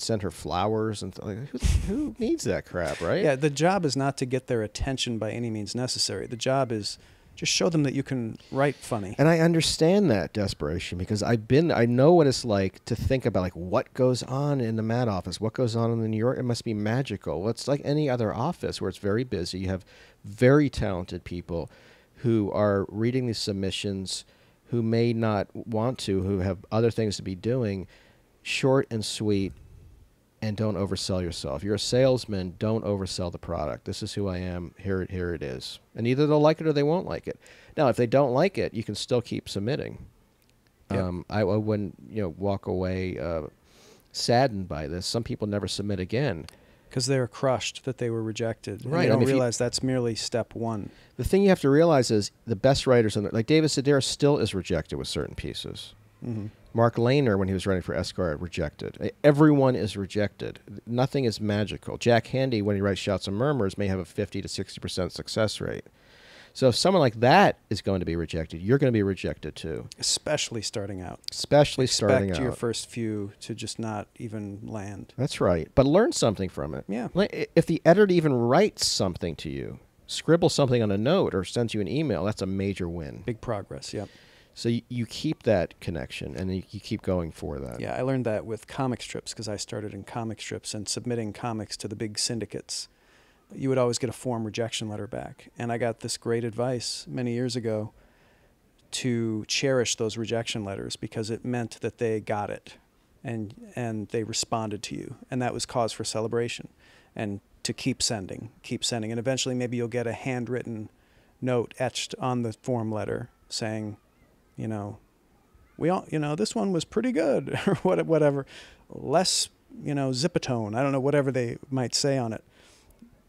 send her flowers and like, who, who needs that crap, right? Yeah, the job is not to get their attention by any means necessary. The job is just show them that you can write funny. And I understand that desperation, because I've been, I know what it's like to think about, like, what goes on in the Mad office, what goes on in the New York, it must be magical. Well, it's like any other office where it's very busy. You have very talented people who are reading these submissions, who may not want to, who have other things to be doing. Short and sweet. And don't oversell yourself. You're a salesman. Don't oversell the product. This is who I am. Here it, here it is. And either they'll like it or they won't like it. Now, if they don't like it, you can still keep submitting. Yep. Um, I, I wouldn't, you know, walk away uh, saddened by this. Some people never submit again. Because they were crushed that they were rejected. Right. And they don't I mean, realize you, that's merely step one. The thing you have to realize is the best writers, on the, like David Sedaris still is rejected with certain pieces. Mm-hmm. Mark Lehner, when he was running for Esquire, rejected. Everyone is rejected. Nothing is magical. Jack Handy, when he writes Shouts and Murmurs, may have a fifty to sixty percent success rate. So if someone like that is going to be rejected, you're going to be rejected too. Especially starting out. Especially Expect starting out. your first few to just not even land. That's right. But learn something from it. Yeah. If the editor even writes something to you, scribbles something on a note or sends you an email, that's a major win. Big progress, yep. So you, you keep that connection, and you, you keep going for that. Yeah, I learned that with comic strips, because I started in comic strips and submitting comics to the big syndicates. You would always get a form rejection letter back. And I got this great advice many years ago to cherish those rejection letters, because it meant that they got it and, and they responded to you. And that was cause for celebration. And to keep sending, keep sending. And eventually maybe you'll get a handwritten note etched on the form letter saying, you know, we all, you know, this one was pretty good, or whatever, less, you know, zipatone, I don't know, whatever they might say on it.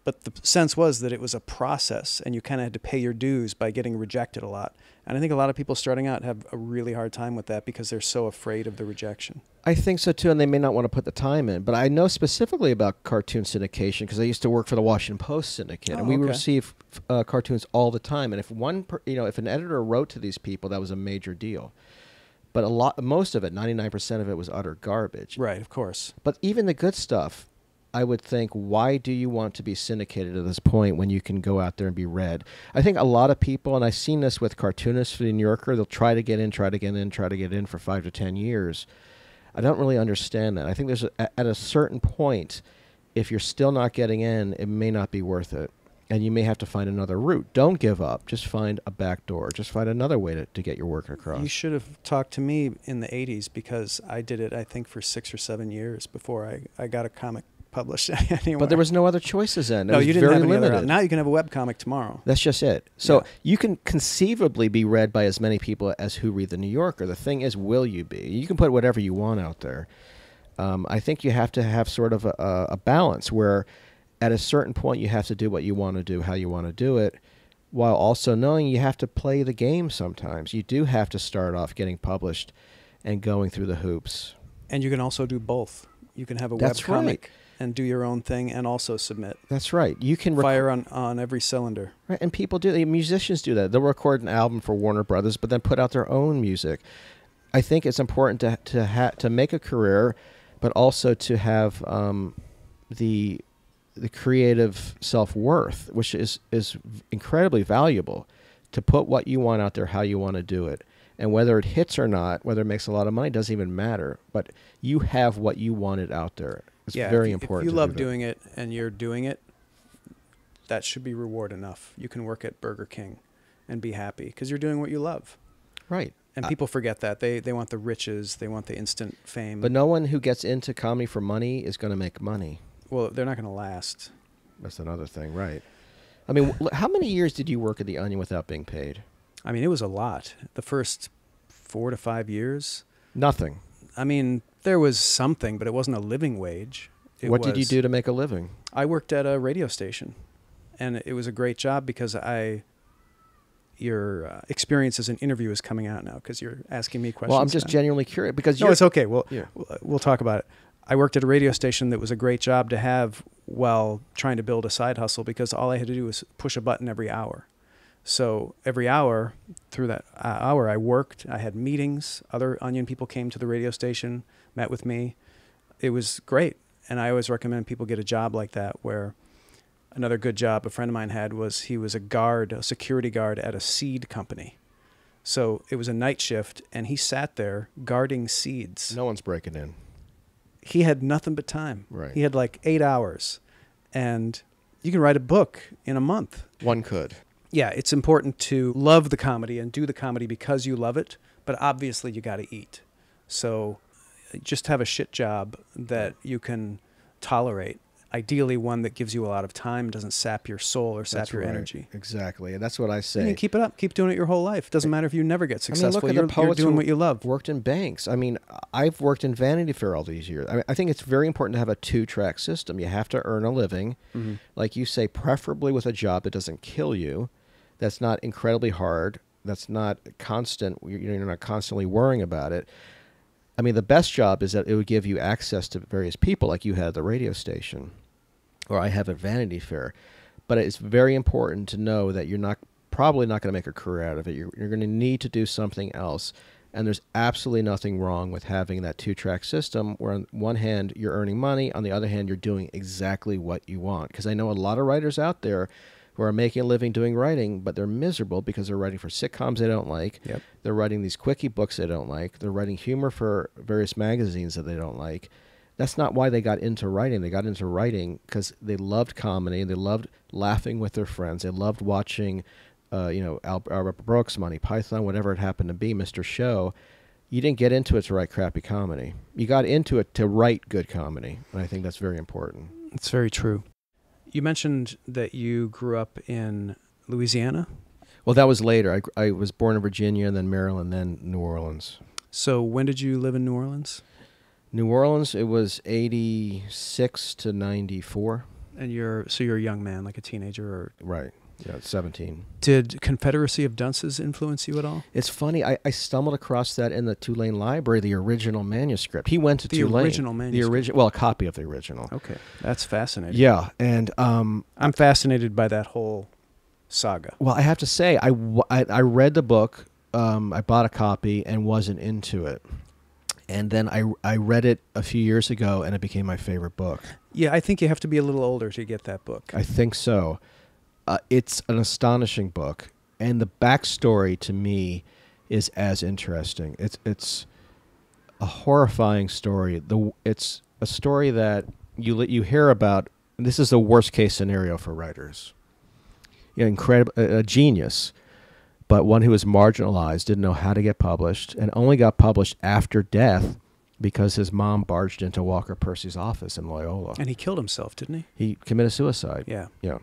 But the sense was that it was a process, and you kind of had to pay your dues by getting rejected a lot. And I think a lot of people starting out have a really hard time with that because they're so afraid of the rejection. I think so, too, and they may not want to put the time in. But I know specifically about cartoon syndication because I used to work for the Washington Post syndicate, oh, and we okay. received uh, cartoons all the time. And if one, per, you know, if an editor wrote to these people, that was a major deal. But a lot, most of it, ninety-nine percent of it, was utter garbage. Right, of course. But even the good stuff, I would think, why do you want to be syndicated at this point when you can go out there and be read? I think a lot of people, and I've seen this with cartoonists for the New Yorker, they'll try to get in, try to get in, try to get in for five to ten years. I don't really understand that. I think there's a, at a certain point, if you're still not getting in, it may not be worth it. And you may have to find another route. Don't give up. Just find a back door. Just find another way to, to get your work across. You should have talked to me in the eighties because I did it, I think, for six or seven years before I, I got a comic published anywhere. But there was no other choices then. It no, you didn't have any limited. Other. Now you can have a webcomic tomorrow. That's just it. So yeah. you can conceivably be read by as many people as who read The New Yorker. The thing is, will you be? You can put whatever you want out there. Um, I think you have to have sort of a, a balance where at a certain point, you have to do what you want to do, how you want to do it, while also knowing you have to play the game sometimes. You do have to start off getting published and going through the hoops. And you can also do both. You can have a webcomic and do your own thing and also submit. That's right. You can fire on, on every cylinder. Right, and people do. Musicians do that. They'll record an album for Warner Brothers, but then put out their own music. I think it's important to, to, ha to make a career, but also to have um, the... the creative self-worth, which is is incredibly valuable, to put what you want out there, how you want to do it, and whether it hits or not, whether it makes a lot of money, doesn't even matter, but you have what you wanted out there. It's yeah, very if, important if you love do doing it and you're doing it, that should be reward enough. You can work at Burger King and be happy because you're doing what you love, right? And uh, people forget that. They they want the riches, they want the instant fame, but no one who gets into comedy for money is going to make money. Well, they're not going to last. That's another thing, right? I mean, how many years did you work at The Onion without being paid? I mean, it was a lot. The first four to five years. Nothing. I mean, there was something, but it wasn't a living wage. It what was, did you do to make a living? I worked at a radio station, and it was a great job because I... your uh, experience as an interviewer is coming out now because you're asking me questions. Well, I'm just now. genuinely curious because... No, it's okay. Well, yeah. We'll talk about it. I worked at a radio station that was a great job to have while trying to build a side hustle because all I had to do was push a button every hour. So every hour, through that hour, I worked. I had meetings. Other Onion people came to the radio station, met with me. It was great. And I always recommend people get a job like that. Where another good job a friend of mine had was he was a guard, a security guard at a seed company. So it was a night shift, and he sat there guarding seeds. No one's breaking in. He had nothing but time. Right. He had like eight hours. And you can write a book in a month. One could. Yeah, it's important to love the comedy and do the comedy because you love it. But obviously you got to eat. So just have a shit job that you can tolerate. Ideally one that gives you a lot of time, doesn't sap your soul or sap that's your right. energy. Exactly. And that's what I say. You keep it up. Keep doing it your whole life. Doesn't matter if you never get successful. I mean, look at you're, you're doing what you love. Worked in banks. I mean, I've worked in Vanity Fair all these years. I mean, I think it's very important to have a two-track system. You have to earn a living. Mm-hmm. Like you say, preferably with a job that doesn't kill you, that's not incredibly hard, that's not constant, you're not constantly worrying about it. I mean, the best job is that it would give you access to various people like you had at the radio station or I have at Vanity Fair. But it's very important to know that you're not probably not going to make a career out of it. You're, you're going to need to do something else. And there's absolutely nothing wrong with having that two-track system where on one hand you're earning money, on the other hand you're doing exactly what you want. Because I know a lot of writers out there who are making a living doing writing, but they're miserable because they're writing for sitcoms they don't like. Yep. They're writing these quickie books they don't like. They're writing humor for various magazines that they don't like. That's not why they got into writing. They got into writing because they loved comedy. They loved laughing with their friends. They loved watching, uh, you know, Albert Brooks, Monty Python, whatever it happened to be, Mister Show. You didn't get into it to write crappy comedy. You got into it to write good comedy, and I think that's very important. It's very true. You mentioned that you grew up in Louisiana? Well, that was later. I, I was born in Virginia, then Maryland, then New Orleans. So when did you live in New Orleans? New Orleans, it was eighty-six to ninety-four. and you're so you're a young man, like a teenager, or right? Yeah, seventeen. Did Confederacy of Dunces influence you at all? It's funny. I, I stumbled across that in the Tulane Library, the original manuscript. He went to the Tulane. The original manuscript. The original, well, a copy of the original. Okay, that's fascinating. Yeah, and um, I'm fascinated by that whole saga. Well, I have to say, I I, I read the book. Um, I bought a copy and wasn't into it. And then I, I read it a few years ago, and it became my favorite book. Yeah, I think you have to be a little older to get that book. I think so. Uh, it's an astonishing book, and the backstory to me is as interesting. It's it's a horrifying story. The it's a story that you you hear about. And this is the worst case scenario for writers. Yeah, incredible, a, a genius. But one who was marginalized, didn't know how to get published, and only got published after death because his mom barged into Walker Percy's office in Loyola. And he killed himself, didn't he? He committed suicide. Yeah. Yeah.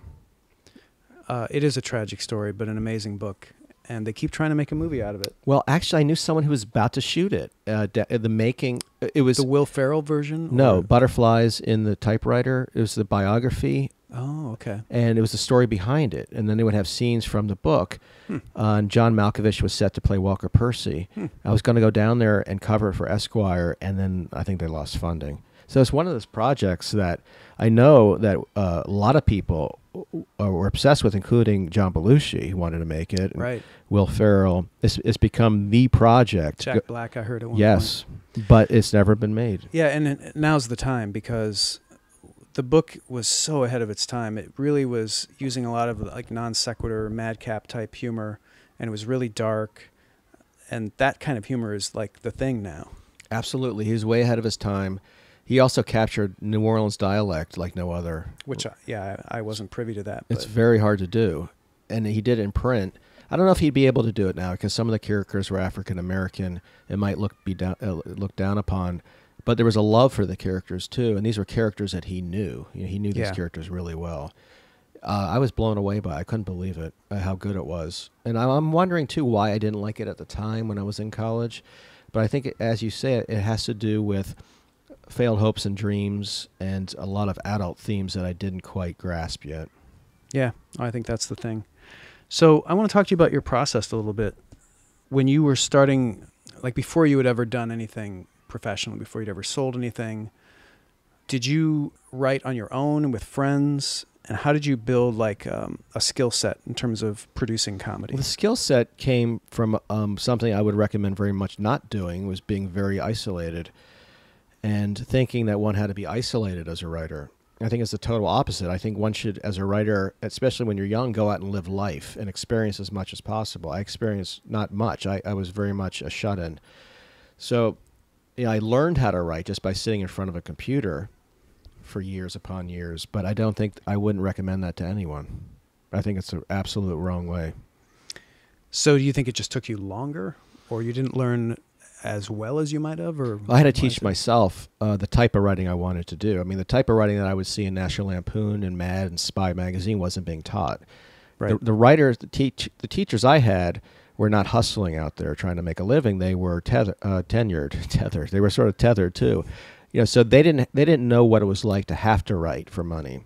Uh, it is a tragic story, but an amazing book. And they keep trying to make a movie out of it. Well, actually, I knew someone who was about to shoot it. Uh, the making, it was... The Will Ferrell version? No, or? Butterflies in the Typewriter. It was the biography. Oh, okay. And it was the story behind it. And then they would have scenes from the book. Hmm. Uh, and John Malkovich was set to play Walker Percy. Hmm. I was going to go down there and cover it for Esquire, and then I think they lost funding. So it's one of those projects that I know that uh, a lot of people were obsessed with, including John Belushi, who wanted to make it. Right. Will Ferrell. It's, it's become the project. Jack Black, I heard at one yes, point. Yes, but it's never been made. Yeah, and now's the time because... The book was so ahead of its time. It really was using a lot of like non sequitur, madcap type humor, and it was really dark. And that kind of humor is like the thing now. Absolutely. He was way ahead of his time. He also captured New Orleans dialect like no other. Which, I, yeah, I, I wasn't privy to that. But. It's very hard to do. And he did it in print. I don't know if he'd be able to do it now because some of the characters were African American. It might look, be down, uh, look down upon. But there was a love for the characters, too, and these were characters that he knew. You know, he knew these yeah. characters really well. Uh, I was blown away by it. I couldn't believe it, uh, how good it was. And I, I'm wondering, too, why I didn't like it at the time when I was in college. But I think, it, as you say, it, it has to do with failed hopes and dreams and a lot of adult themes that I didn't quite grasp yet. Yeah, I think that's the thing. So I want to talk to you about your process a little bit. When you were starting, like before you had ever done anything professionally, before you'd ever sold anything, did you write on your own and with friends? And how did you build like um, a skill set in terms of producing comedy? Well, the skill set came from um, something I would recommend very much not doing, was being very isolated and thinking that one had to be isolated as a writer. I think it's the total opposite. I think one should, as a writer, especially when you're young, go out and live life and experience as much as possible. I experienced not much. I, I was very much a shut-in. So... Yeah, I learned how to write just by sitting in front of a computer for years upon years, but I don't think, I wouldn't recommend that to anyone. I think it's the absolute wrong way. So do you think it just took you longer, or you didn't learn as well as you might have? Or I had to teach myself uh, the type of writing I wanted to do. I mean, the type of writing that I would see in National Lampoon and Mad and Spy Magazine wasn't being taught. Right. The, the writers, the, teach, the teachers I had were not hustling out there trying to make a living. They were tether, uh, tenured, tethered. They were sort of tethered too, you know. So they didn't they didn't know what it was like to have to write for money.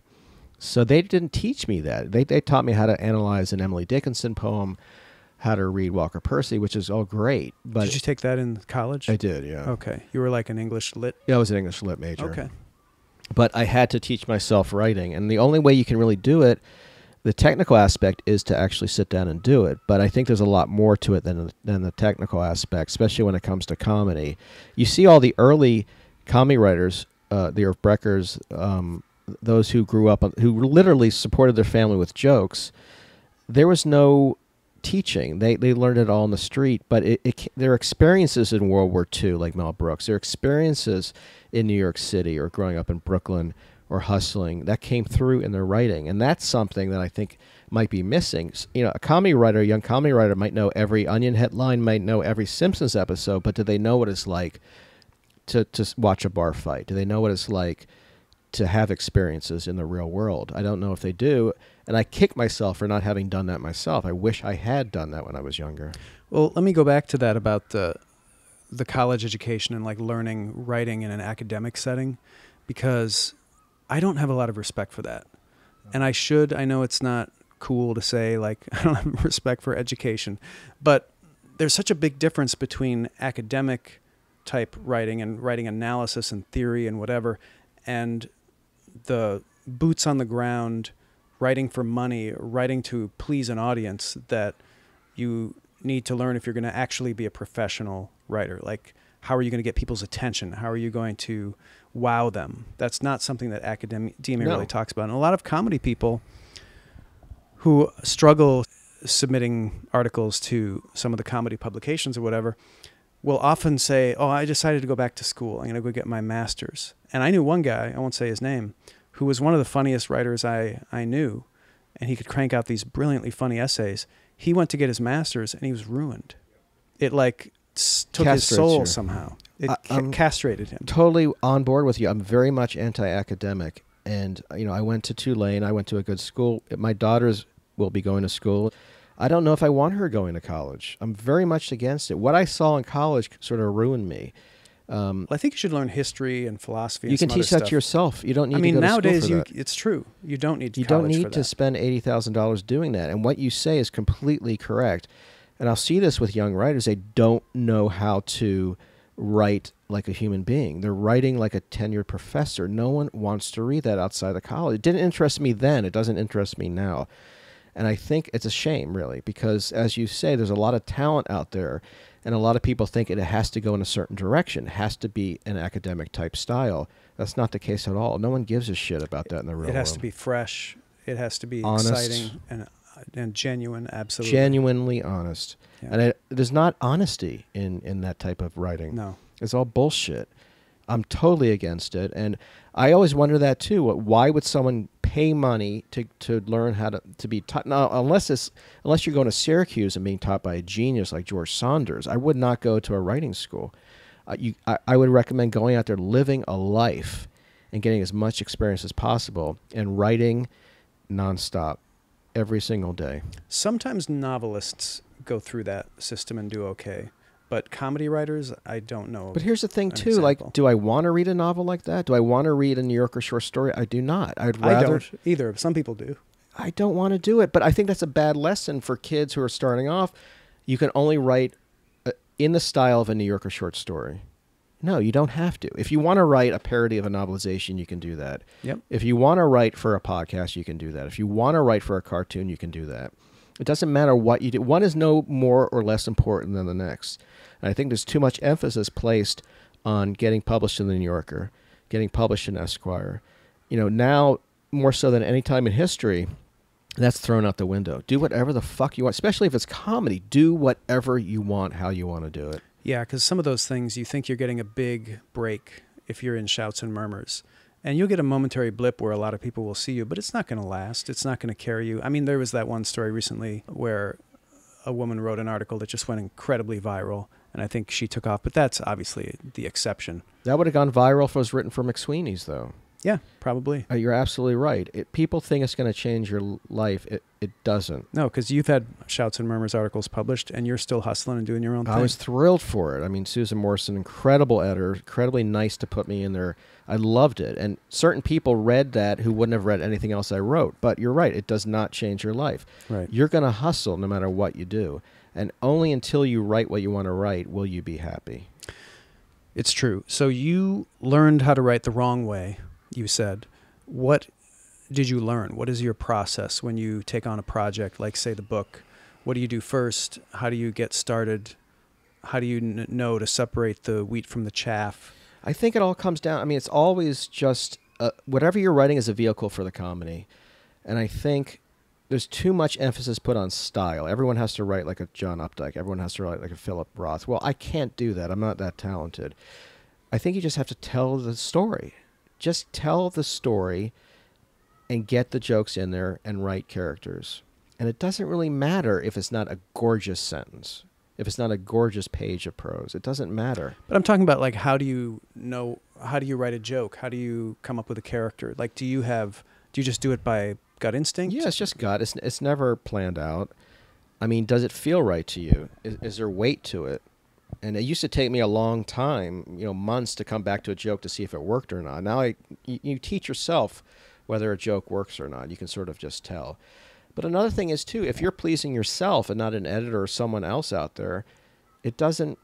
So they didn't teach me that. They they taught me how to analyze an Emily Dickinson poem, how to read Walker Percy, which is all great. But did you take that in college? I did, yeah. Okay, you were like an English lit. Yeah, I was an English lit major. Okay, but I had to teach myself writing, and the only way you can really do it. The technical aspect is to actually sit down and do it, but I think there's a lot more to it than, than the technical aspect, especially when it comes to comedy. You see all the early comedy writers, uh, the Irv Breckers, um, those who grew up, who literally supported their family with jokes. There was no teaching. They, they learned it all in the street, but it, it, their experiences in World War Two, like Mel Brooks, their experiences in New York City or growing up in Brooklyn, or hustling, that came through in their writing. And that's something that I think might be missing. You know, a comedy writer, a young comedy writer might know every Onion headline, might know every Simpsons episode, but do they know what it's like to, to watch a bar fight? Do they know what it's like to have experiences in the real world? I don't know if they do. And I kick myself for not having done that myself. I wish I had done that when I was younger. Well, let me go back to that about the, the college education and like learning writing in an academic setting, because I don't have a lot of respect for that. and I should, I know it's not cool to say, like, I don't have respect for education, but there's such a big difference between academic type writing and writing analysis and theory and whatever, and the boots on the ground, writing for money, writing to please an audience that you need to learn if you're going to actually be a professional writer. Like, how are you going to get people's attention? How are you going to wow them? That's not something that academia no. really talks about. And a lot of comedy people who struggle submitting articles to some of the comedy publications or whatever will often say, oh, I decided to go back to school. I'm going to go get my master's. And I knew one guy, I won't say his name, who was one of the funniest writers I, I knew, and he could crank out these brilliantly funny essays. He went to get his master's, and he was ruined. It, like, took Castrates his soul you. somehow. It ca castrated him. Totally on board with you. I'm very much anti-academic. And, you know, I went to Tulane. I went to a good school. My daughters will be going to school. I don't know if I want her going to college. I'm very much against it. What I saw in college sort of ruined me. Um, well, I think you should learn history and philosophy. And you can teach that to yourself. You don't need. I mean, to go nowadays, to school for you, that. It's true. You don't need. You don't need to spend eighty thousand dollars doing that. And what you say is completely correct. And I'll see this with young writers. They don't know how to write like a human being. They're writing like a tenured professor. No one wants to read that outside of college. It didn't interest me then. It doesn't interest me now. And I think it's a shame, really, because, as you say, there's a lot of talent out there, and a lot of people think it has to go in a certain direction. It has to be an academic-type style. That's not the case at all. No one gives a shit about that in the real world. It has to be fresh. It has to be honest. Exciting and, and genuine, absolutely. Genuinely honest. Yeah. And it, there's not honesty in, in that type of writing. No. It's all bullshit. I'm totally against it, and I always wonder that too. Why would someone pay money to to learn how to to be taught? Now, unless it's unless you're going to Syracuse and being taught by a genius like George Saunders, I would not go to a writing school. Uh, you, I, I would recommend going out there, living a life, and getting as much experience as possible, and writing nonstop every single day. Sometimes novelists go through that system and do okay. But comedy writers, I don't know. But here's the thing, too. Like, do I want to read a novel like that? Do I want to read a New Yorker short story? I do not. I'd rather I don't either. Some people do. I don't want to do it. But I think that's a bad lesson for kids who are starting off. You can only write uh, in the style of a New Yorker short story. No, you don't have to. If you want to write a parody of a novelization, you can do that. Yep. If you want to write for a podcast, you can do that. If you want to write for a cartoon, you can do that. It doesn't matter what you do. One is no more or less important than the next. And I think there's too much emphasis placed on getting published in The New Yorker, getting published in Esquire. You know, now more so than any time in history, that's thrown out the window. Do whatever the fuck you want, especially if it's comedy. Do whatever you want, how you want to do it. Yeah, because some of those things, you think you're getting a big break if you're in Shouts and Murmurs. And you'll get a momentary blip where a lot of people will see you, but it's not going to last. It's not going to carry you. I mean, there was that one story recently where a woman wrote an article that just went incredibly viral, and I think she took off. But that's obviously the exception. That would have gone viral if it was written for McSweeney's, though. Yeah, probably. Uh, you're absolutely right. It, people think it's going to change your life. It, it doesn't. No, because you've had Shouts and Murmurs articles published, and you're still hustling and doing your own thing. I was thrilled for it. I mean, Susan Morrison, incredible editor, incredibly nice to put me in there. I loved it. And certain people read that who wouldn't have read anything else I wrote. But you're right. It does not change your life. Right. You're going to hustle no matter what you do. And only until you write what you want to write will you be happy. It's true. So you learned how to write the wrong way. You said, what did you learn? What is your process when you take on a project, like, say, the book? What do you do first? How do you get started? How do you n know to separate the wheat from the chaff? I think it all comes down, I mean, it's always just, uh, whatever you're writing is a vehicle for the comedy. And I think there's too much emphasis put on style. Everyone has to write like a John Updike. Everyone has to write like a Philip Roth. Well, I can't do that. I'm not that talented. I think you just have to tell the story. Just tell the story and get the jokes in there and write characters. And it doesn't really matter if it's not a gorgeous sentence, if it's not a gorgeous page of prose. It doesn't matter. But I'm talking about, like, how do you know, how do you write a joke? How do you come up with a character? Like, do you have, do you just do it by gut instinct? Yeah, it's just gut. It's, it's never planned out. I mean, does it feel right to you? Is, is there weight to it? And it used to take me a long time, you know, months to come back to a joke to see if it worked or not. Now I, you, you teach yourself whether a joke works or not. You can sort of just tell. But another thing is, too, if you're pleasing yourself and not an editor or someone else out there, it doesn't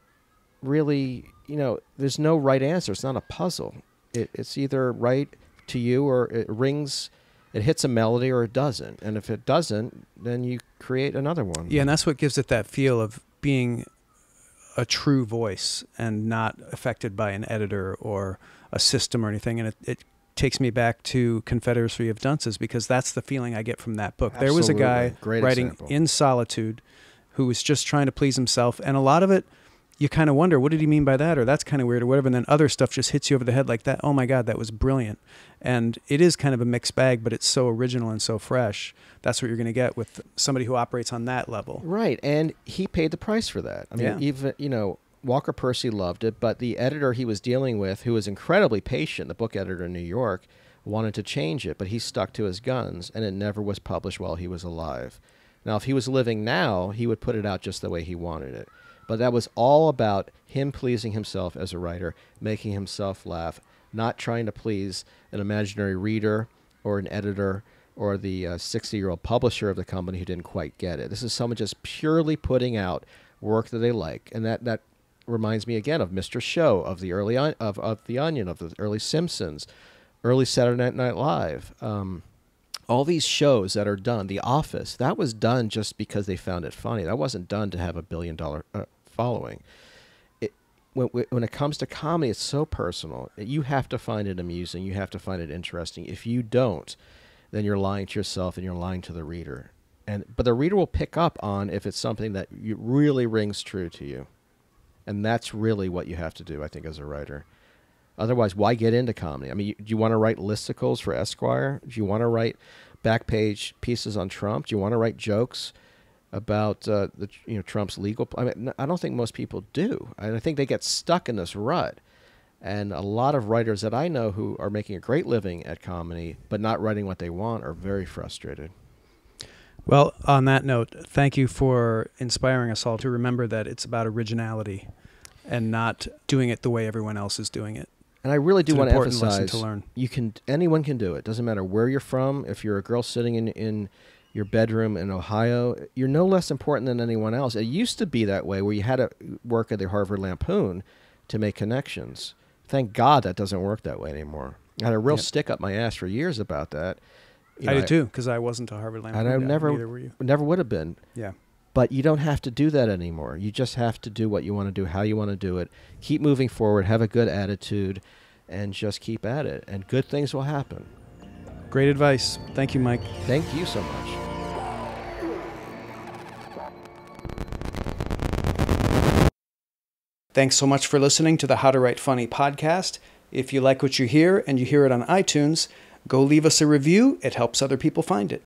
really, you know, there's no right answer. It's not a puzzle. It, it's either right to you or it rings, it hits a melody or it doesn't. And if it doesn't, then you create another one. Yeah, and that's what gives it that feel of being a true voice and not affected by an editor or a system or anything. And it, it takes me back to Confederacy of Dunces, because that's the feeling I get from that book. Absolutely. There was a guy Great writing example. in solitude who was just trying to please himself. And a lot of it, you kind of wonder, what did he mean by that? Or that's kind of weird or whatever. And then other stuff just hits you over the head like that. Oh my God, that was brilliant. And it is kind of a mixed bag, but it's so original and so fresh. That's what you're going to get with somebody who operates on that level. Right. And he paid the price for that. I mean, yeah. even, you know, Walker Percy loved it, but the editor he was dealing with, who was incredibly patient, the book editor in New York, wanted to change it, but he stuck to his guns and it never was published while he was alive. Now, if he was living now, he would put it out just the way he wanted it. But that was all about him pleasing himself as a writer, making himself laugh, not trying to please an imaginary reader or an editor or the uh, sixty-year-old publisher of the company who didn't quite get it. This is someone just purely putting out work that they like. And that, that reminds me again of Mister Show, of the early on, of, of The Onion, of the early Simpsons, early Saturday Night Live. Um, All these shows that are done, The Office, that was done just because they found it funny. That wasn't done to have a billion-dollar uh, following. It, when, when it comes to comedy, it's so personal. You have to find it amusing. You have to find it interesting. If you don't, then you're lying to yourself and you're lying to the reader. And but the reader will pick up on if it's something that you, really rings true to you. And that's really what you have to do, I think, as a writer. Otherwise, why get into comedy? I mean, you, do you want to write listicles for Esquire? Do you want to write back page pieces on Trump? Do you want to write jokes about uh, the you know Trump's legal? I mean, I don't think most people do, and I think they get stuck in this rut. And a lot of writers that I know who are making a great living at comedy but not writing what they want are very frustrated. Well, on that note, thank you for inspiring us all to remember that it's about originality and not doing it the way everyone else is doing it. And I really do want to emphasize, to learn. you can, anyone can do it. Doesn't matter where you're from. If you're a girl sitting in, in your bedroom in Ohio, you're no less important than anyone else. It used to be that way, where you had to work at the Harvard Lampoon to make connections. Thank God that doesn't work that way anymore. I had a real yep. stick up my ass for years about that. You I know, did I, too, because I wasn't a Harvard Lampoon. And I never, either were you. never would have been. Yeah. But you don't have to do that anymore. You just have to do what you want to do, how you want to do it. Keep moving forward, have a good attitude, and just keep at it. And good things will happen. Great advice. Thank you, Mike. Thank you so much. Thanks so much for listening to the How to Write Funny podcast. If you like what you hear and you hear it on iTunes, go leave us a review. It helps other people find it.